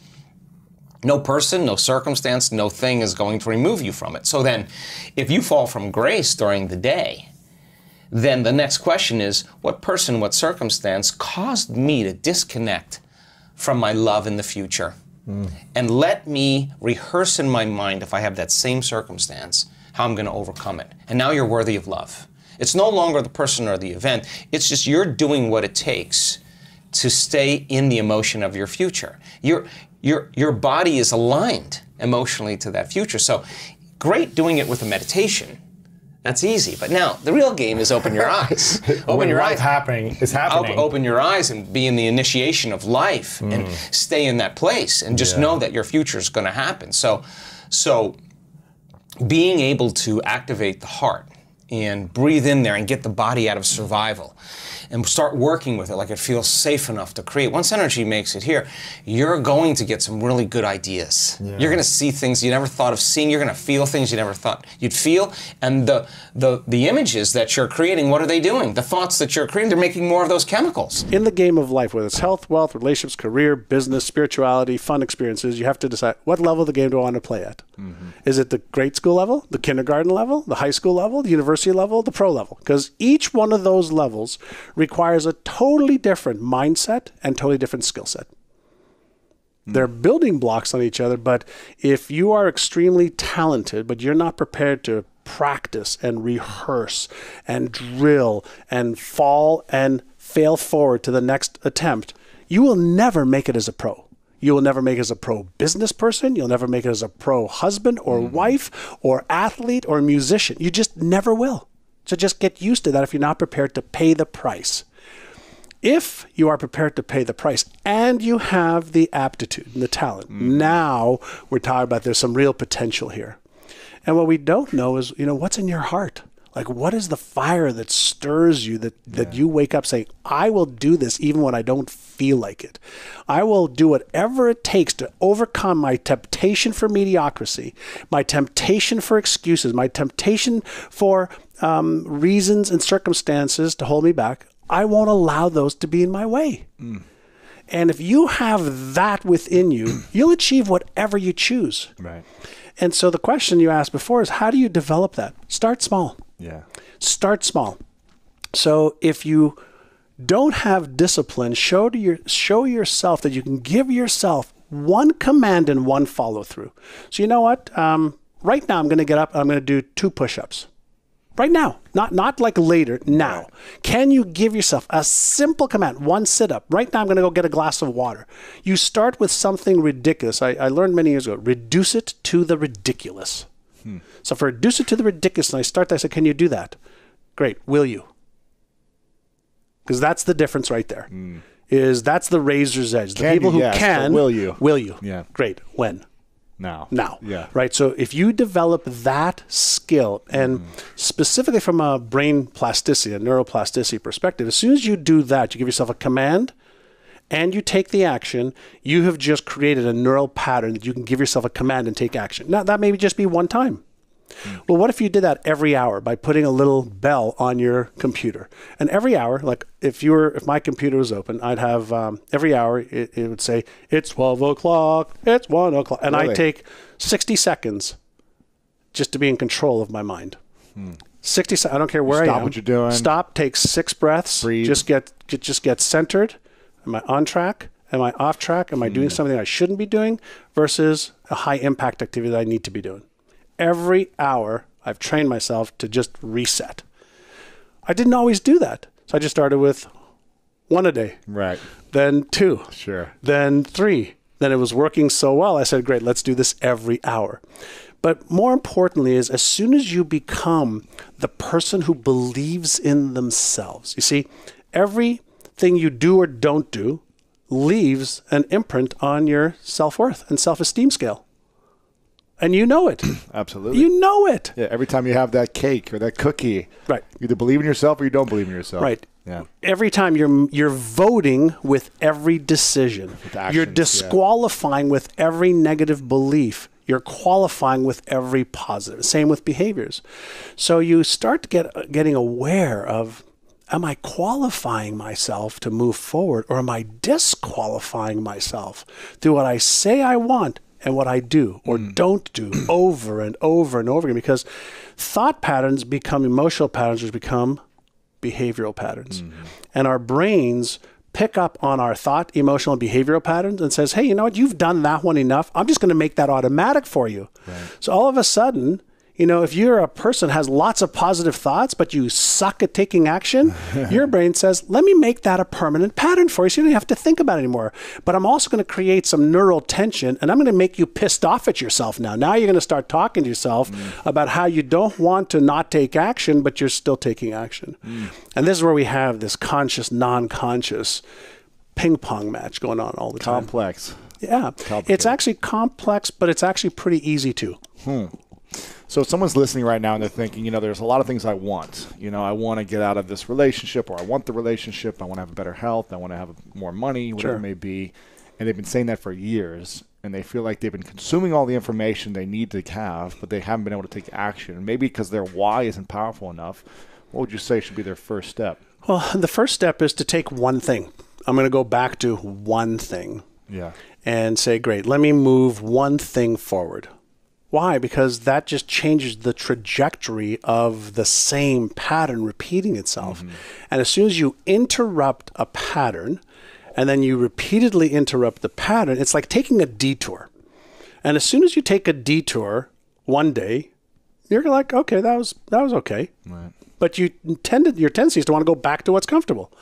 no person, no circumstance, no thing is going to remove you from it. So then, if you fall from grace during the day, then the next question is, what person, what circumstance caused me to disconnect from my love in the future? Mm. And let me rehearse in my mind, if I have that same circumstance, how I'm going to overcome it. And now you're worthy of love. It's no longer the person or the event. It's just you're doing what it takes to stay in the emotion of your future. You're, Your, your body is aligned emotionally to that future. So great doing it with a meditation. That's easy. But now the real game is open your eyes. Open when your eyes. Happening, it's happening. Open your eyes and be in the initiation of life, mm. and stay in that place, and just yeah. know that your future is going to happen. So, so being able to activate the heart and breathe in there and get the body out of survival and start working with it like it feels safe enough to create. Once energy makes it here, you're going to get some really good ideas. Yeah. You're gonna see things you never thought of seeing, you're gonna feel things you never thought you'd feel, and the, the, the images that you're creating, what are they doing? The thoughts that you're creating, they're making more of those chemicals. In the game of life, whether it's health, wealth, relationships, career, business, spirituality, fun experiences, you have to decide, what level of the game do I wanna play at? Mm-hmm. Is it the grade school level, the kindergarten level, the high school level, the university level, the pro level? Because each one of those levels requires a totally different mindset and totally different skill set. Mm. They're building blocks on each other, but if you are extremely talented, but you're not prepared to practice and rehearse and drill and fall and fail forward to the next attempt, you will never make it as a pro. You will never make it as a pro business person. You'll never make it as a pro husband or mm. wife or athlete or musician. You just never will. So just get used to that if you're not prepared to pay the price. If you are prepared to pay the price and you have the aptitude and the talent, mm. now we're talking about there's some real potential here. And what we don't know is, you know, what's in your heart? Like, what is the fire that stirs you, that, that yeah. you wake up saying, I will do this even when I don't feel like it. I will do whatever it takes to overcome my temptation for mediocrity, my temptation for excuses, my temptation for um, reasons and circumstances to hold me back. I won't allow those to be in my way. Mm. And if you have that within you, you'll achieve whatever you choose. Right. And so the question you asked before is, how do you develop that? Start small. Yeah. Start small. So if you don't have discipline, show to your show yourself that you can give yourself one command and one follow through. So you know what? Um, right now I'm going to get up and I'm going to do two push-ups. Right now, not not like later, now. Can you give yourself a simple command, one sit-up? Right now I'm going to go get a glass of water. You start with something ridiculous. I, I learned many years ago, reduce it to the ridiculous. Hmm. So if I reduce it to the ridiculous and I start that, I say, can you do that? Great, will you? Because that's the difference right there, mm. is that's the razor's edge. The can people you, who yes, can, will you? Will you? Yeah. Great, when? now. Now. Yeah. Right. So if you develop that skill, and mm. specifically from a brain plasticity, a neuroplasticity perspective, as soon as you do that, you give yourself a command and you take the action, you have just created a neural pattern that you can give yourself a command and take action. Now, that may just be one time. Mm. Well, what if you did that every hour by putting a little bell on your computer? And every hour, like if you were, if my computer was open, I'd have um, every hour it, it would say, it's twelve o'clock, it's one o'clock. And really? I take sixty seconds just to be in control of my mind. Mm. sixty seconds, I don't care where I am. Stop what you're doing. Stop, take six breaths, breathe. just get, just get centered. Am I on track? Am I off track? Am I doing mm. something I shouldn't be doing versus a high impact activity that I need to be doing? Every hour, I've trained myself to just reset. I didn't always do that. So I just started with one a day. Right. Then two. Sure. Then three. Then it was working so well, I said, great, let's do this every hour. But more importantly is as soon as you become the person who believes in themselves, you see, everything you do or don't do leaves an imprint on your self-worth and self-esteem scale. And you know it. Absolutely. You know it. Yeah, every time you have that cake or that cookie. Right. You either believe in yourself or you don't believe in yourself. Right. Yeah. Every time you're you're voting with every decision. With actions, you're disqualifying yeah. with every negative belief. You're qualifying with every positive. Same with behaviors. So you start to get getting aware of, am I qualifying myself to move forward, or am I disqualifying myself through what I say I want and what I do or mm. don't do over and over and over again? Because thought patterns become emotional patterns, which become behavioral patterns. Mm. And our brains pick up on our thought, emotional, and behavioral patterns and says, hey, you know what? You've done that one enough. I'm just going to make that automatic for you. Right. So all of a sudden, you know, if you're a person who has lots of positive thoughts, but you suck at taking action, your brain says, let me make that a permanent pattern for you so you don't have to think about it anymore. But I'm also going to create some neural tension, and I'm going to make you pissed off at yourself now. Now you're going to start talking to yourself mm. about how you don't want to not take action, but you're still taking action. Mm. And this is where we have this conscious, non-conscious ping pong match going on all the time. Complex. Yeah. It's actually complex, but it's actually pretty easy too. Hmm. So if someone's listening right now and they're thinking, you know, there's a lot of things I want. You know, I want to get out of this relationship, or I want the relationship. I want to have a better health. I want to have more money, whatever sure. it may be. And they've been saying that for years. And they feel like they've been consuming all the information they need to have, but they haven't been able to take action. Maybe because their why isn't powerful enough. What would you say should be their first step? Well, the first step is to take one thing. I'm going to go back to one thing. Yeah. And say, great, let me move one thing forward. Why? Because that just changes the trajectory of the same pattern repeating itself. Mm-hmm. And as soon as you interrupt a pattern, and then you repeatedly interrupt the pattern, it's like taking a detour. And as soon as you take a detour one day, you're like, okay, that was that was okay. Right. But you tended, your tendency is to want to go back to what's comfortable.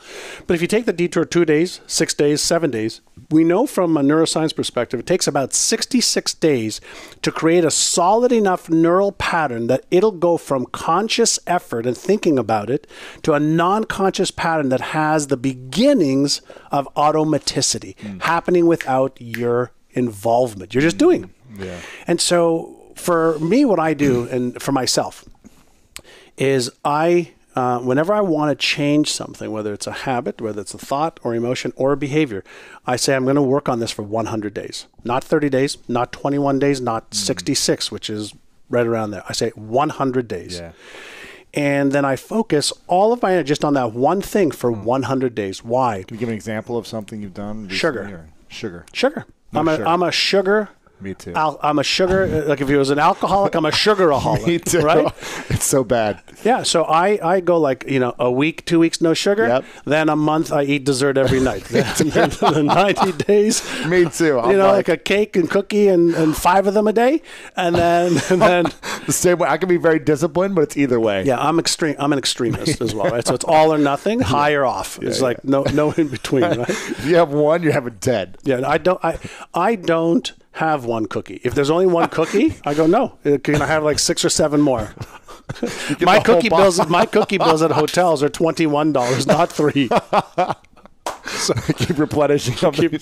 But if you take the detour two days, six days, seven days, we know from a neuroscience perspective, it takes about sixty-six days to create a solid enough neural pattern that it'll go from conscious effort and thinking about it to a non-conscious pattern that has the beginnings of automaticity mm. happening without your involvement. You're just doing. Yeah. And so for me, what I do and for myself is I, uh, whenever I want to change something, whether it's a habit, whether it's a thought or emotion or a behavior, I say, I'm going to work on this for one hundred days, not thirty days, not twenty-one days, not mm. sixty-six, which is right around there. I say one hundred days. Yeah. And then I focus all of my energy just on that one thing for mm. one hundred days. Why? Can you give an example of something you've done? Sugar. Sugar. Sugar. No I'm, a, sugar. I'm a sugar. Me too. I'll, I'm a sugar, like if he was an alcoholic, I'm a sugaraholic. Me too. Right? It's so bad. Yeah. So I, I go like, you know, a week, two weeks, no sugar. Yep. Then a month, I eat dessert every night. The ninety days. Me too. I'm you know, like, like a cake and cookie and, and five of them a day. And then, and then. The same way. I can be very disciplined, but it's either way. Yeah. I'm extreme. I'm an extremist as well. Right? So it's all or nothing, high or off. Yeah, it's yeah. like no, no in between. Right? If you have one, you have a dead. Yeah. I don't, I, I don't. have one cookie. If there's only one cookie, I go, no, can I have like six or seven more? my cookie bills, my cookie bills at hotels are twenty-one dollars, not three. So I keep replenishing. Keep,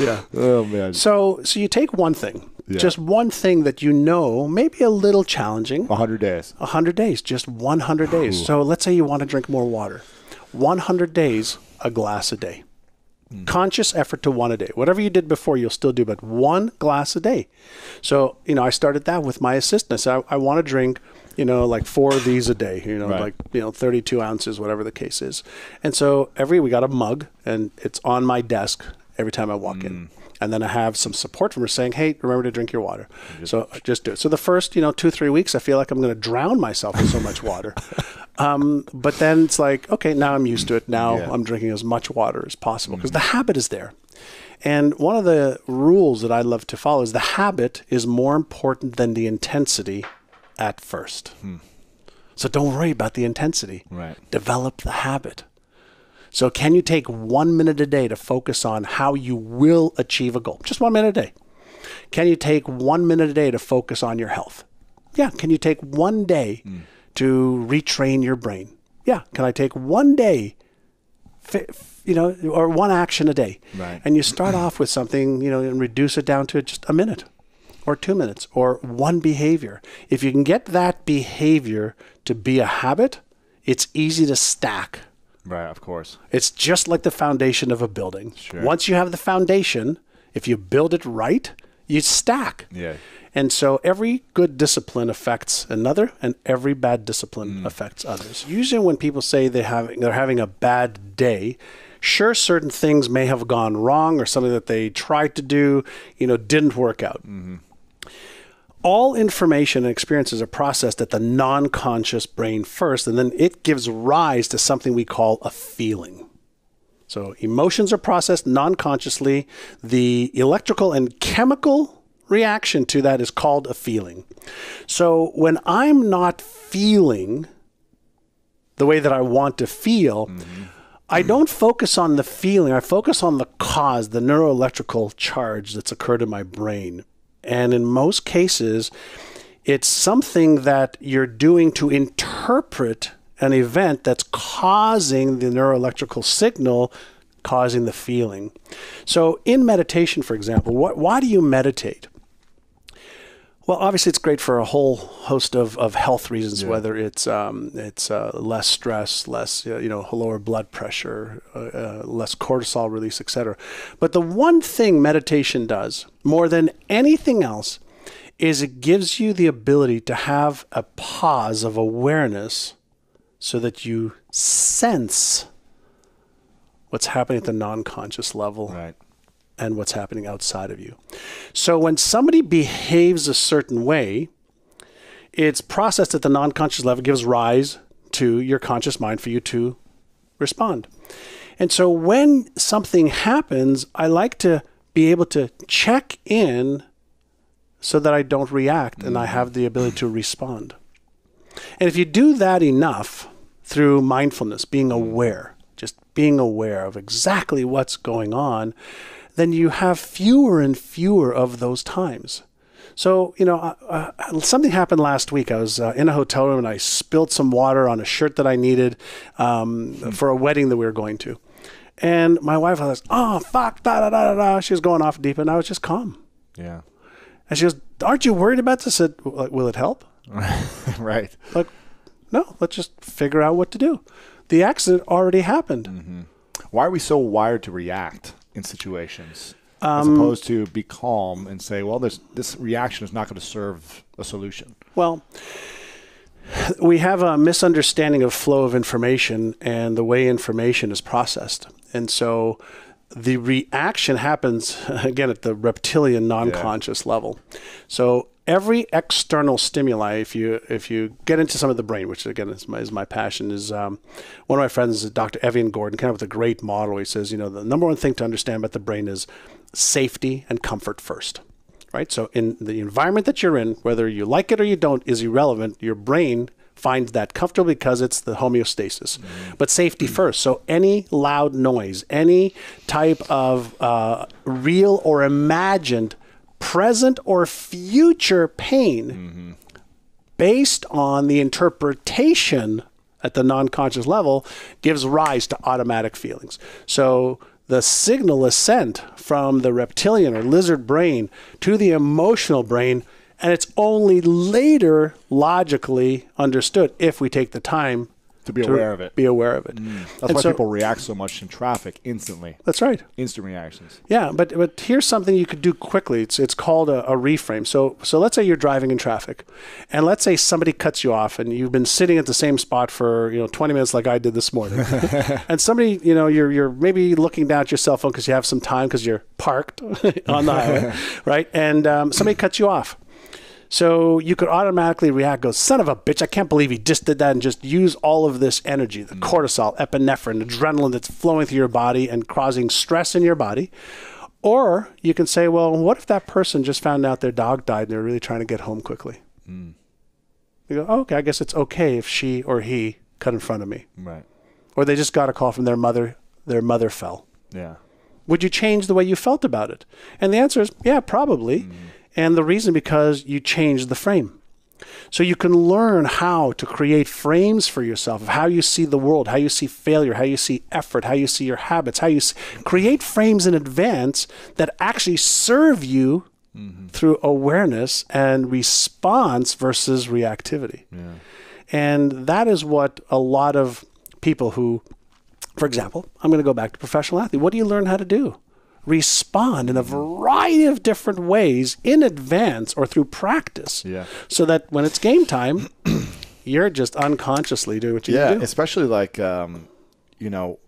yeah. Oh man. So, so you take one thing Yeah. Just one thing that you know, maybe a little challenging. one hundred days. one hundred days, just one hundred days. Ooh. So let's say you want to drink more water. one hundred days, a glass a day. Mm. Conscious effort to one a day. Whatever you did before, you'll still do, but one glass a day. So, you know, I started that with my assistants. I, I want to drink, you know, like four of these a day, you know, right. like, you know, thirty-two ounces, whatever the case is. And so every, we got a mug and it's on my desk every time I walk mm. in. And then I have some support from her saying, hey, remember to drink your water. Just, so just do it. So the first, you know, two, three weeks, I feel like I'm going to drown myself in so much water. Um, but then it's like, okay, now I'm used to it. Now yeah. I'm drinking as much water as possible because mm. the habit is there. And one of the rules that I love to follow is the habit is more important than the intensity at first. Hmm. So don't worry about the intensity. Right. Develop the habit. So can you take one minute a day to focus on how you will achieve a goal? Just one minute a day. Can you take one minute a day to focus on your health? Yeah. Can you take one day mm. to retrain your brain? Yeah. Can I take one day, you know, or one action a day? Right. And you start off with something, you know, and reduce it down to just a minute. Or two minutes, or one behavior. If you can get that behavior to be a habit, it's easy to stack. Right, of course. It's just like the foundation of a building. Sure. Once you have the foundation, if you build it right, you stack. Yeah. And so every good discipline affects another, and every bad discipline mm. affects others. Usually when people say they have, they're having a bad day, sure, certain things may have gone wrong or something that they tried to do, you know, didn't work out. Mm-hmm. All information and experiences are processed at the non-conscious brain first, and then it gives rise to something we call a feeling. So emotions are processed non-consciously. The electrical and chemical reaction to that is called a feeling. So when I'm not feeling the way that I want to feel, mm-hmm. I don't focus on the feeling. I focus on the cause, the neuroelectrical charge that's occurred in my brain. And in most cases, it's something that you're doing to interpret an event that's causing the neuroelectrical signal, causing the feeling. So in meditation, for example, what, why do you meditate? Well, obviously, it's great for a whole host of, of health reasons, yeah. whether it's um, it's uh, less stress, less, you know, lower blood pressure, uh, uh, less cortisol release, et cetera. But the one thing meditation does more than anything else is it gives you the ability to have a pause of awareness so that you sense what's happening at the non-conscious level. Right. And what's happening outside of you. So when somebody behaves a certain way, it's processed at the non-conscious level, gives rise to your conscious mind for you to respond. And so when something happens, I like to be able to check in so that I don't react and I have the ability to respond. And if you do that enough through mindfulness, being aware, just being aware of exactly what's going on, then you have fewer and fewer of those times. So, you know, uh, uh, something happened last week. I was uh, in a hotel room and I spilled some water on a shirt that I needed um, mm. for a wedding that we were going to. And my wife was like, oh, fuck, da, da, da, da, da. She was going off deep and I was just calm. Yeah. And she goes, aren't you worried about this? I said, will it help? Right. Like, no, let's just figure out what to do. The accident already happened. Mm-hmm. Why are we so wired to react in situations, um, as opposed to be calm and say, well, this, this reaction is not going to serve a solution? Well, we have a misunderstanding of flow of information and the way information is processed. And so the reaction happens, again, at the reptilian non-conscious yeah. level. So every external stimuli, if you, if you get into some of the brain, which again is my, is my passion, is um, one of my friends, Doctor Evian Gordon, came up with a great model. He says, you know, the number one thing to understand about the brain is safety and comfort first, right? So in the environment that you're in, whether you like it or you don't is irrelevant. Your brain finds that comfortable because it's the homeostasis, mm-hmm. but safety first. So any loud noise, any type of uh, real or imagined present or future pain mm-hmm. based on the interpretation at the non-conscious level gives rise to automatic feelings. So the signal is sent from the reptilian or lizard brain to the emotional brain, and it's only later logically understood if we take the time to be to aware of it. Be aware of it. Mm. That's and why so, people react so much in traffic instantly. That's right. Instant reactions. Yeah, but but here's something you could do quickly. It's it's called a, a reframe. So so let's say you're driving in traffic, and let's say somebody cuts you off, and you've been sitting at the same spot for you know twenty minutes, like I did this morning. And somebody you know you're you're maybe looking down at your cell phone because you have some time because you're parked on the highway, right? And um, somebody cuts you off. So you could automatically react, go, son of a bitch, I can't believe he just did that, and just use all of this energy, the mm. cortisol, epinephrine, adrenaline that's flowing through your body and causing stress in your body. Or you can say, well, what if that person just found out their dog died and they're really trying to get home quickly? Mm. You go, oh, okay, I guess it's okay if she or he cut in front of me. Right. Or they just got a call from their mother, their mother fell. Yeah. Would you change the way you felt about it? And the answer is, yeah, probably. Mm. And the reason, because you change the frame. So you can learn how to create frames for yourself of how you see the world, how you see failure, how you see effort, how you see your habits, how you see, create frames in advance that actually serve you mm-hmm. through awareness and response versus reactivity. Yeah. And that is what a lot of people who, for example, I'm going to go back to professional athlete. What do you learn how to do? Respond in a variety of different ways in advance or through practice, yeah. So that when it's game time, you're just unconsciously doing what you yeah, do. Yeah, especially like, um, you know,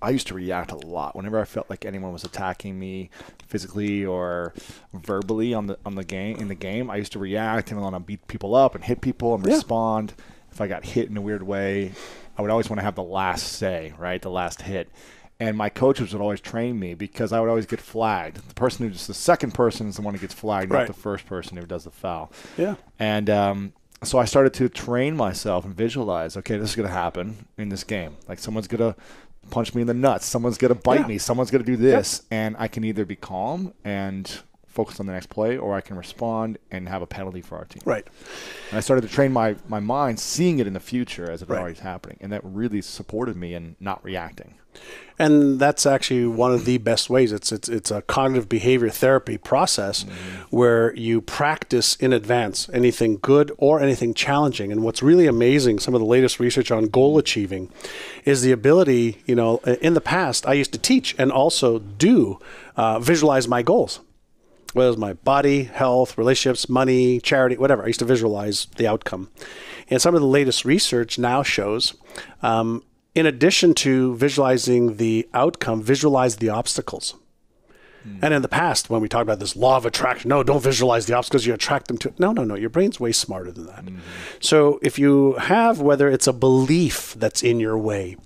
I used to react a lot whenever I felt like anyone was attacking me physically or verbally on the on the game in the game. I used to react and want to beat people up and hit people and yeah. respond. If I got hit in a weird way, I would always want to have the last say, right? The last hit. And my coaches would always train me because I would always get flagged. The person who just the second person is the one who gets flagged, right. Not the first person who does the foul. Yeah. And um, so I started to train myself and visualize, okay, this is going to happen in this game. Like someone's going to punch me in the nuts. Someone's going to bite yeah. me. Someone's going to do this. Yep. And I can either be calm and focus on the next play, or I can respond and have a penalty for our team. Right. And I started to train my, my mind, seeing it in the future as it right. always happening. And that really supported me in not reacting. And that's actually one of the best ways. It's, it's, it's a cognitive behavior therapy process mm-hmm. where you practice in advance anything good or anything challenging. And what's really amazing, some of the latest research on goal achieving is the ability, you know, in the past, I used to teach and also do uh, visualize my goals. Whether it's my body, health, relationships, money, charity, whatever. I used to visualize the outcome. And some of the latest research now shows, um, in addition to visualizing the outcome, visualize the obstacles. Mm. And in the past, when we talked about this law of attraction, no, don't visualize the obstacles, you attract them to it. No, no, no, your brain's way smarter than that. Mm. So if you have, whether it's a belief that's in your way,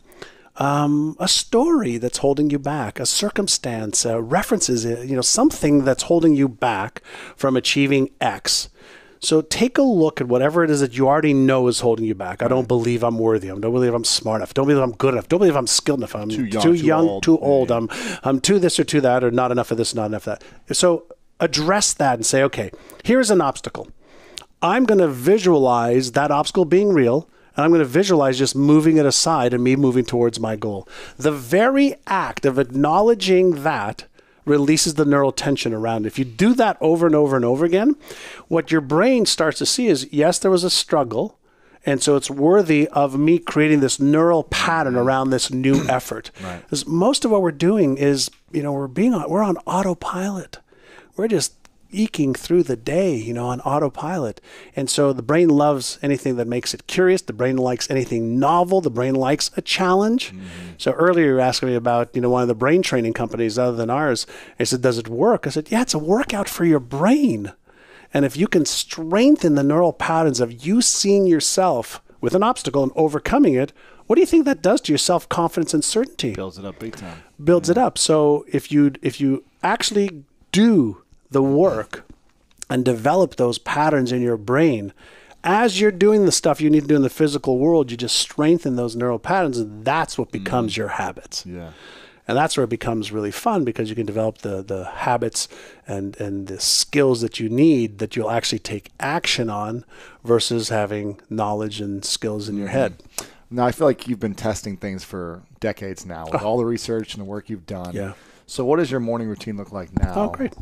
Um, a story that's holding you back, a circumstance, uh, references, you know, something that's holding you back from achieving X. So take a look at whatever it is that you already know is holding you back. I don't believe I'm worthy. I don't believe I'm smart enough. Don't believe I'm good enough. Don't believe I'm skilled enough. I'm too young, too, too young, old. Too old. Yeah. I'm, I'm too this or too that, or not enough of this, not enough of that. So address that and say, okay, here's an obstacle. I'm going to visualize that obstacle being real. And I'm going to visualize just moving it aside and me moving towards my goal. The very act of acknowledging that releases the neural tension around it. If you do that over and over and over again, what your brain starts to see is, yes, there was a struggle. And so it's worthy of me creating this neural pattern around this new effort. Right. Because most of what we're doing is, you know, we're being on, we're on autopilot. We're just eking through the day, you know, on autopilot. And so the brain loves anything that makes it curious. The brain likes anything novel. The brain likes a challenge. Mm-hmm. So earlier you were asking me about, you know, one of the brain training companies other than ours. I said, does it work? I said, yeah, it's a workout for your brain. And if you can strengthen the neural patterns of you seeing yourself with an obstacle and overcoming it, what do you think that does to your self-confidence and certainty? Builds it up big time. Builds yeah. it up. So if you, if you actually do the work and develop those patterns in your brain. As you're doing the stuff you need to do in the physical world, you just strengthen those neural patterns, and that's what becomes mm. your habits. Yeah. And that's where it becomes really fun, because you can develop the, the habits and, and the skills that you need that you'll actually take action on versus having knowledge and skills in mm-hmm. your head. Now, I feel like you've been testing things for decades now with oh. all the research and the work you've done. Yeah. So what does your morning routine look like now? Oh, great.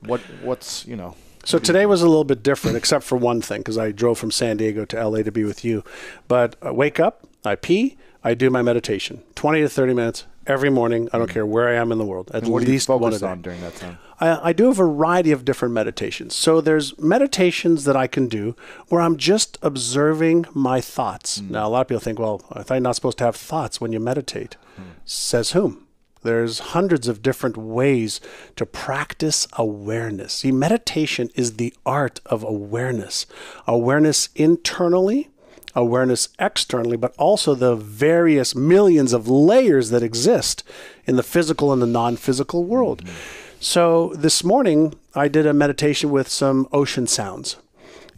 What, what's, you know. So today was a little bit different, except for one thing, because I drove from San Diego to L A to be with you. But I wake up, I pee, I do my meditation, twenty to thirty minutes every morning. I don't care where I am in the world. At and what least do you focus on during that time? I, I do a variety of different meditations. So there's meditations that I can do where I'm just observing my thoughts. Mm. Now, a lot of people think, well, I thought you're not supposed to have thoughts when you meditate. Mm. Says whom? There's hundreds of different ways to practice awareness. See, meditation is the art of awareness. Awareness internally, awareness externally, but also the various millions of layers that exist in the physical and the non-physical world. Mm-hmm. So this morning, I did a meditation with some ocean sounds.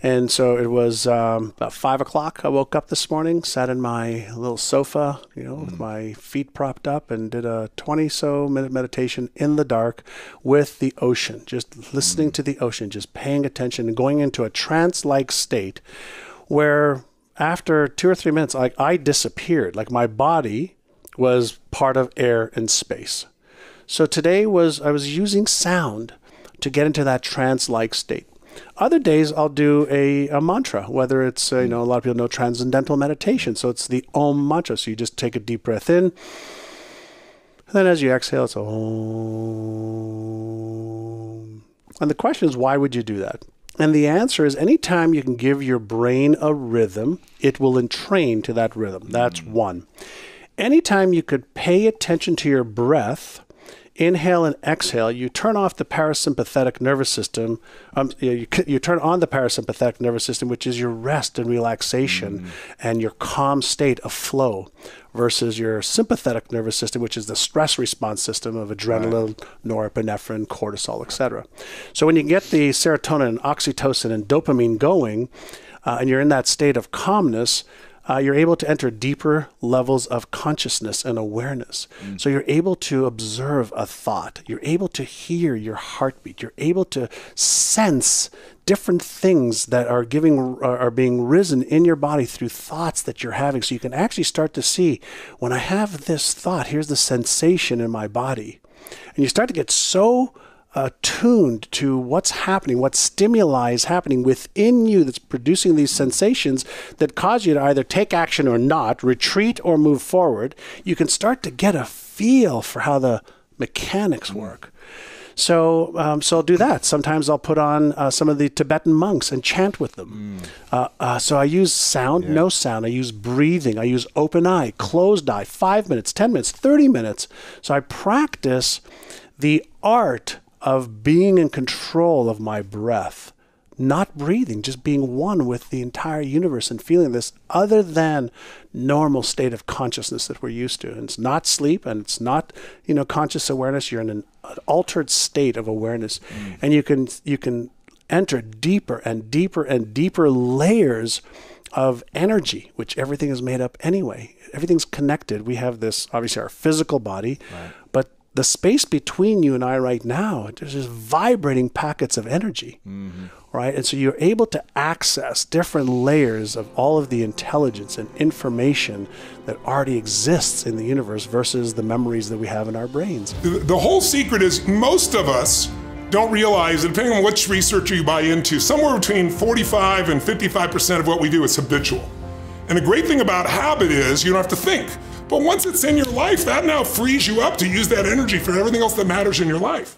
And so it was um, about five o'clock. I woke up this morning, sat in my little sofa, you know, mm. with my feet propped up, and did a twenty so minute meditation in the dark with the ocean, just listening mm. to the ocean, just paying attention and going into a trance-like state where after two or three minutes, I, I disappeared. Like my body was part of air and space. So today was, I was using sound to get into that trance-like state. Other days, I'll do a, a mantra, whether it's, uh, you know, a lot of people know transcendental meditation. So it's the Om mantra. So you just take a deep breath in. And then as you exhale, it's Om. And the question is, why would you do that? And the answer is, anytime you can give your brain a rhythm, it will entrain to that rhythm. That's mm-hmm. one. Anytime you could pay attention to your breath, inhale and exhale, you turn off the parasympathetic nervous system. Um, you, you, you turn on the parasympathetic nervous system, which is your rest and relaxation mm. and your calm state of flow, versus your sympathetic nervous system, which is the stress response system of adrenaline, right. norepinephrine, cortisol, et cetera. So when you get the serotonin and oxytocin and dopamine going, uh, and you're in that state of calmness, Uh, you're able to enter deeper levels of consciousness and awareness. Mm. So you're able to observe a thought. You're able to hear your heartbeat. You're able to sense different things that are giving are being risen in your body through thoughts that you're having. So you can actually start to see, when I have this thought, here's the sensation in my body. And you start to get so attuned to what's happening, what stimuli is happening within you that's producing these sensations that cause you to either take action or not, retreat or move forward. You can start to get a feel for how the mechanics work. So, um, so I'll do that. Sometimes I'll put on uh, some of the Tibetan monks and chant with them. Mm. Uh, uh, so I use sound, yeah. no sound. I use breathing. I use open eye, closed eye, five minutes, ten minutes, thirty minutes. So I practice the art of being in control of my breath, not breathing, just being one with the entire universe and feeling this other than normal state of consciousness that we're used to. And it's not sleep, and it's not, you know, conscious awareness. You're in an altered state of awareness. Mm. And you can, you can enter deeper and deeper and deeper layers of energy, which everything is made up anyway. Everything's connected. We have this, obviously, our physical body, right. but the space between you and I right now, there's just vibrating packets of energy, mm-hmm. right? And so you're able to access different layers of all of the intelligence and information that already exists in the universe versus the memories that we have in our brains. The, the whole secret is most of us don't realize, and depending on which researcher you buy into, somewhere between forty-five and fifty-five percent of what we do is habitual. And the great thing about habit is you don't have to think. But once it's in your life, that now frees you up to use that energy for everything else that matters in your life.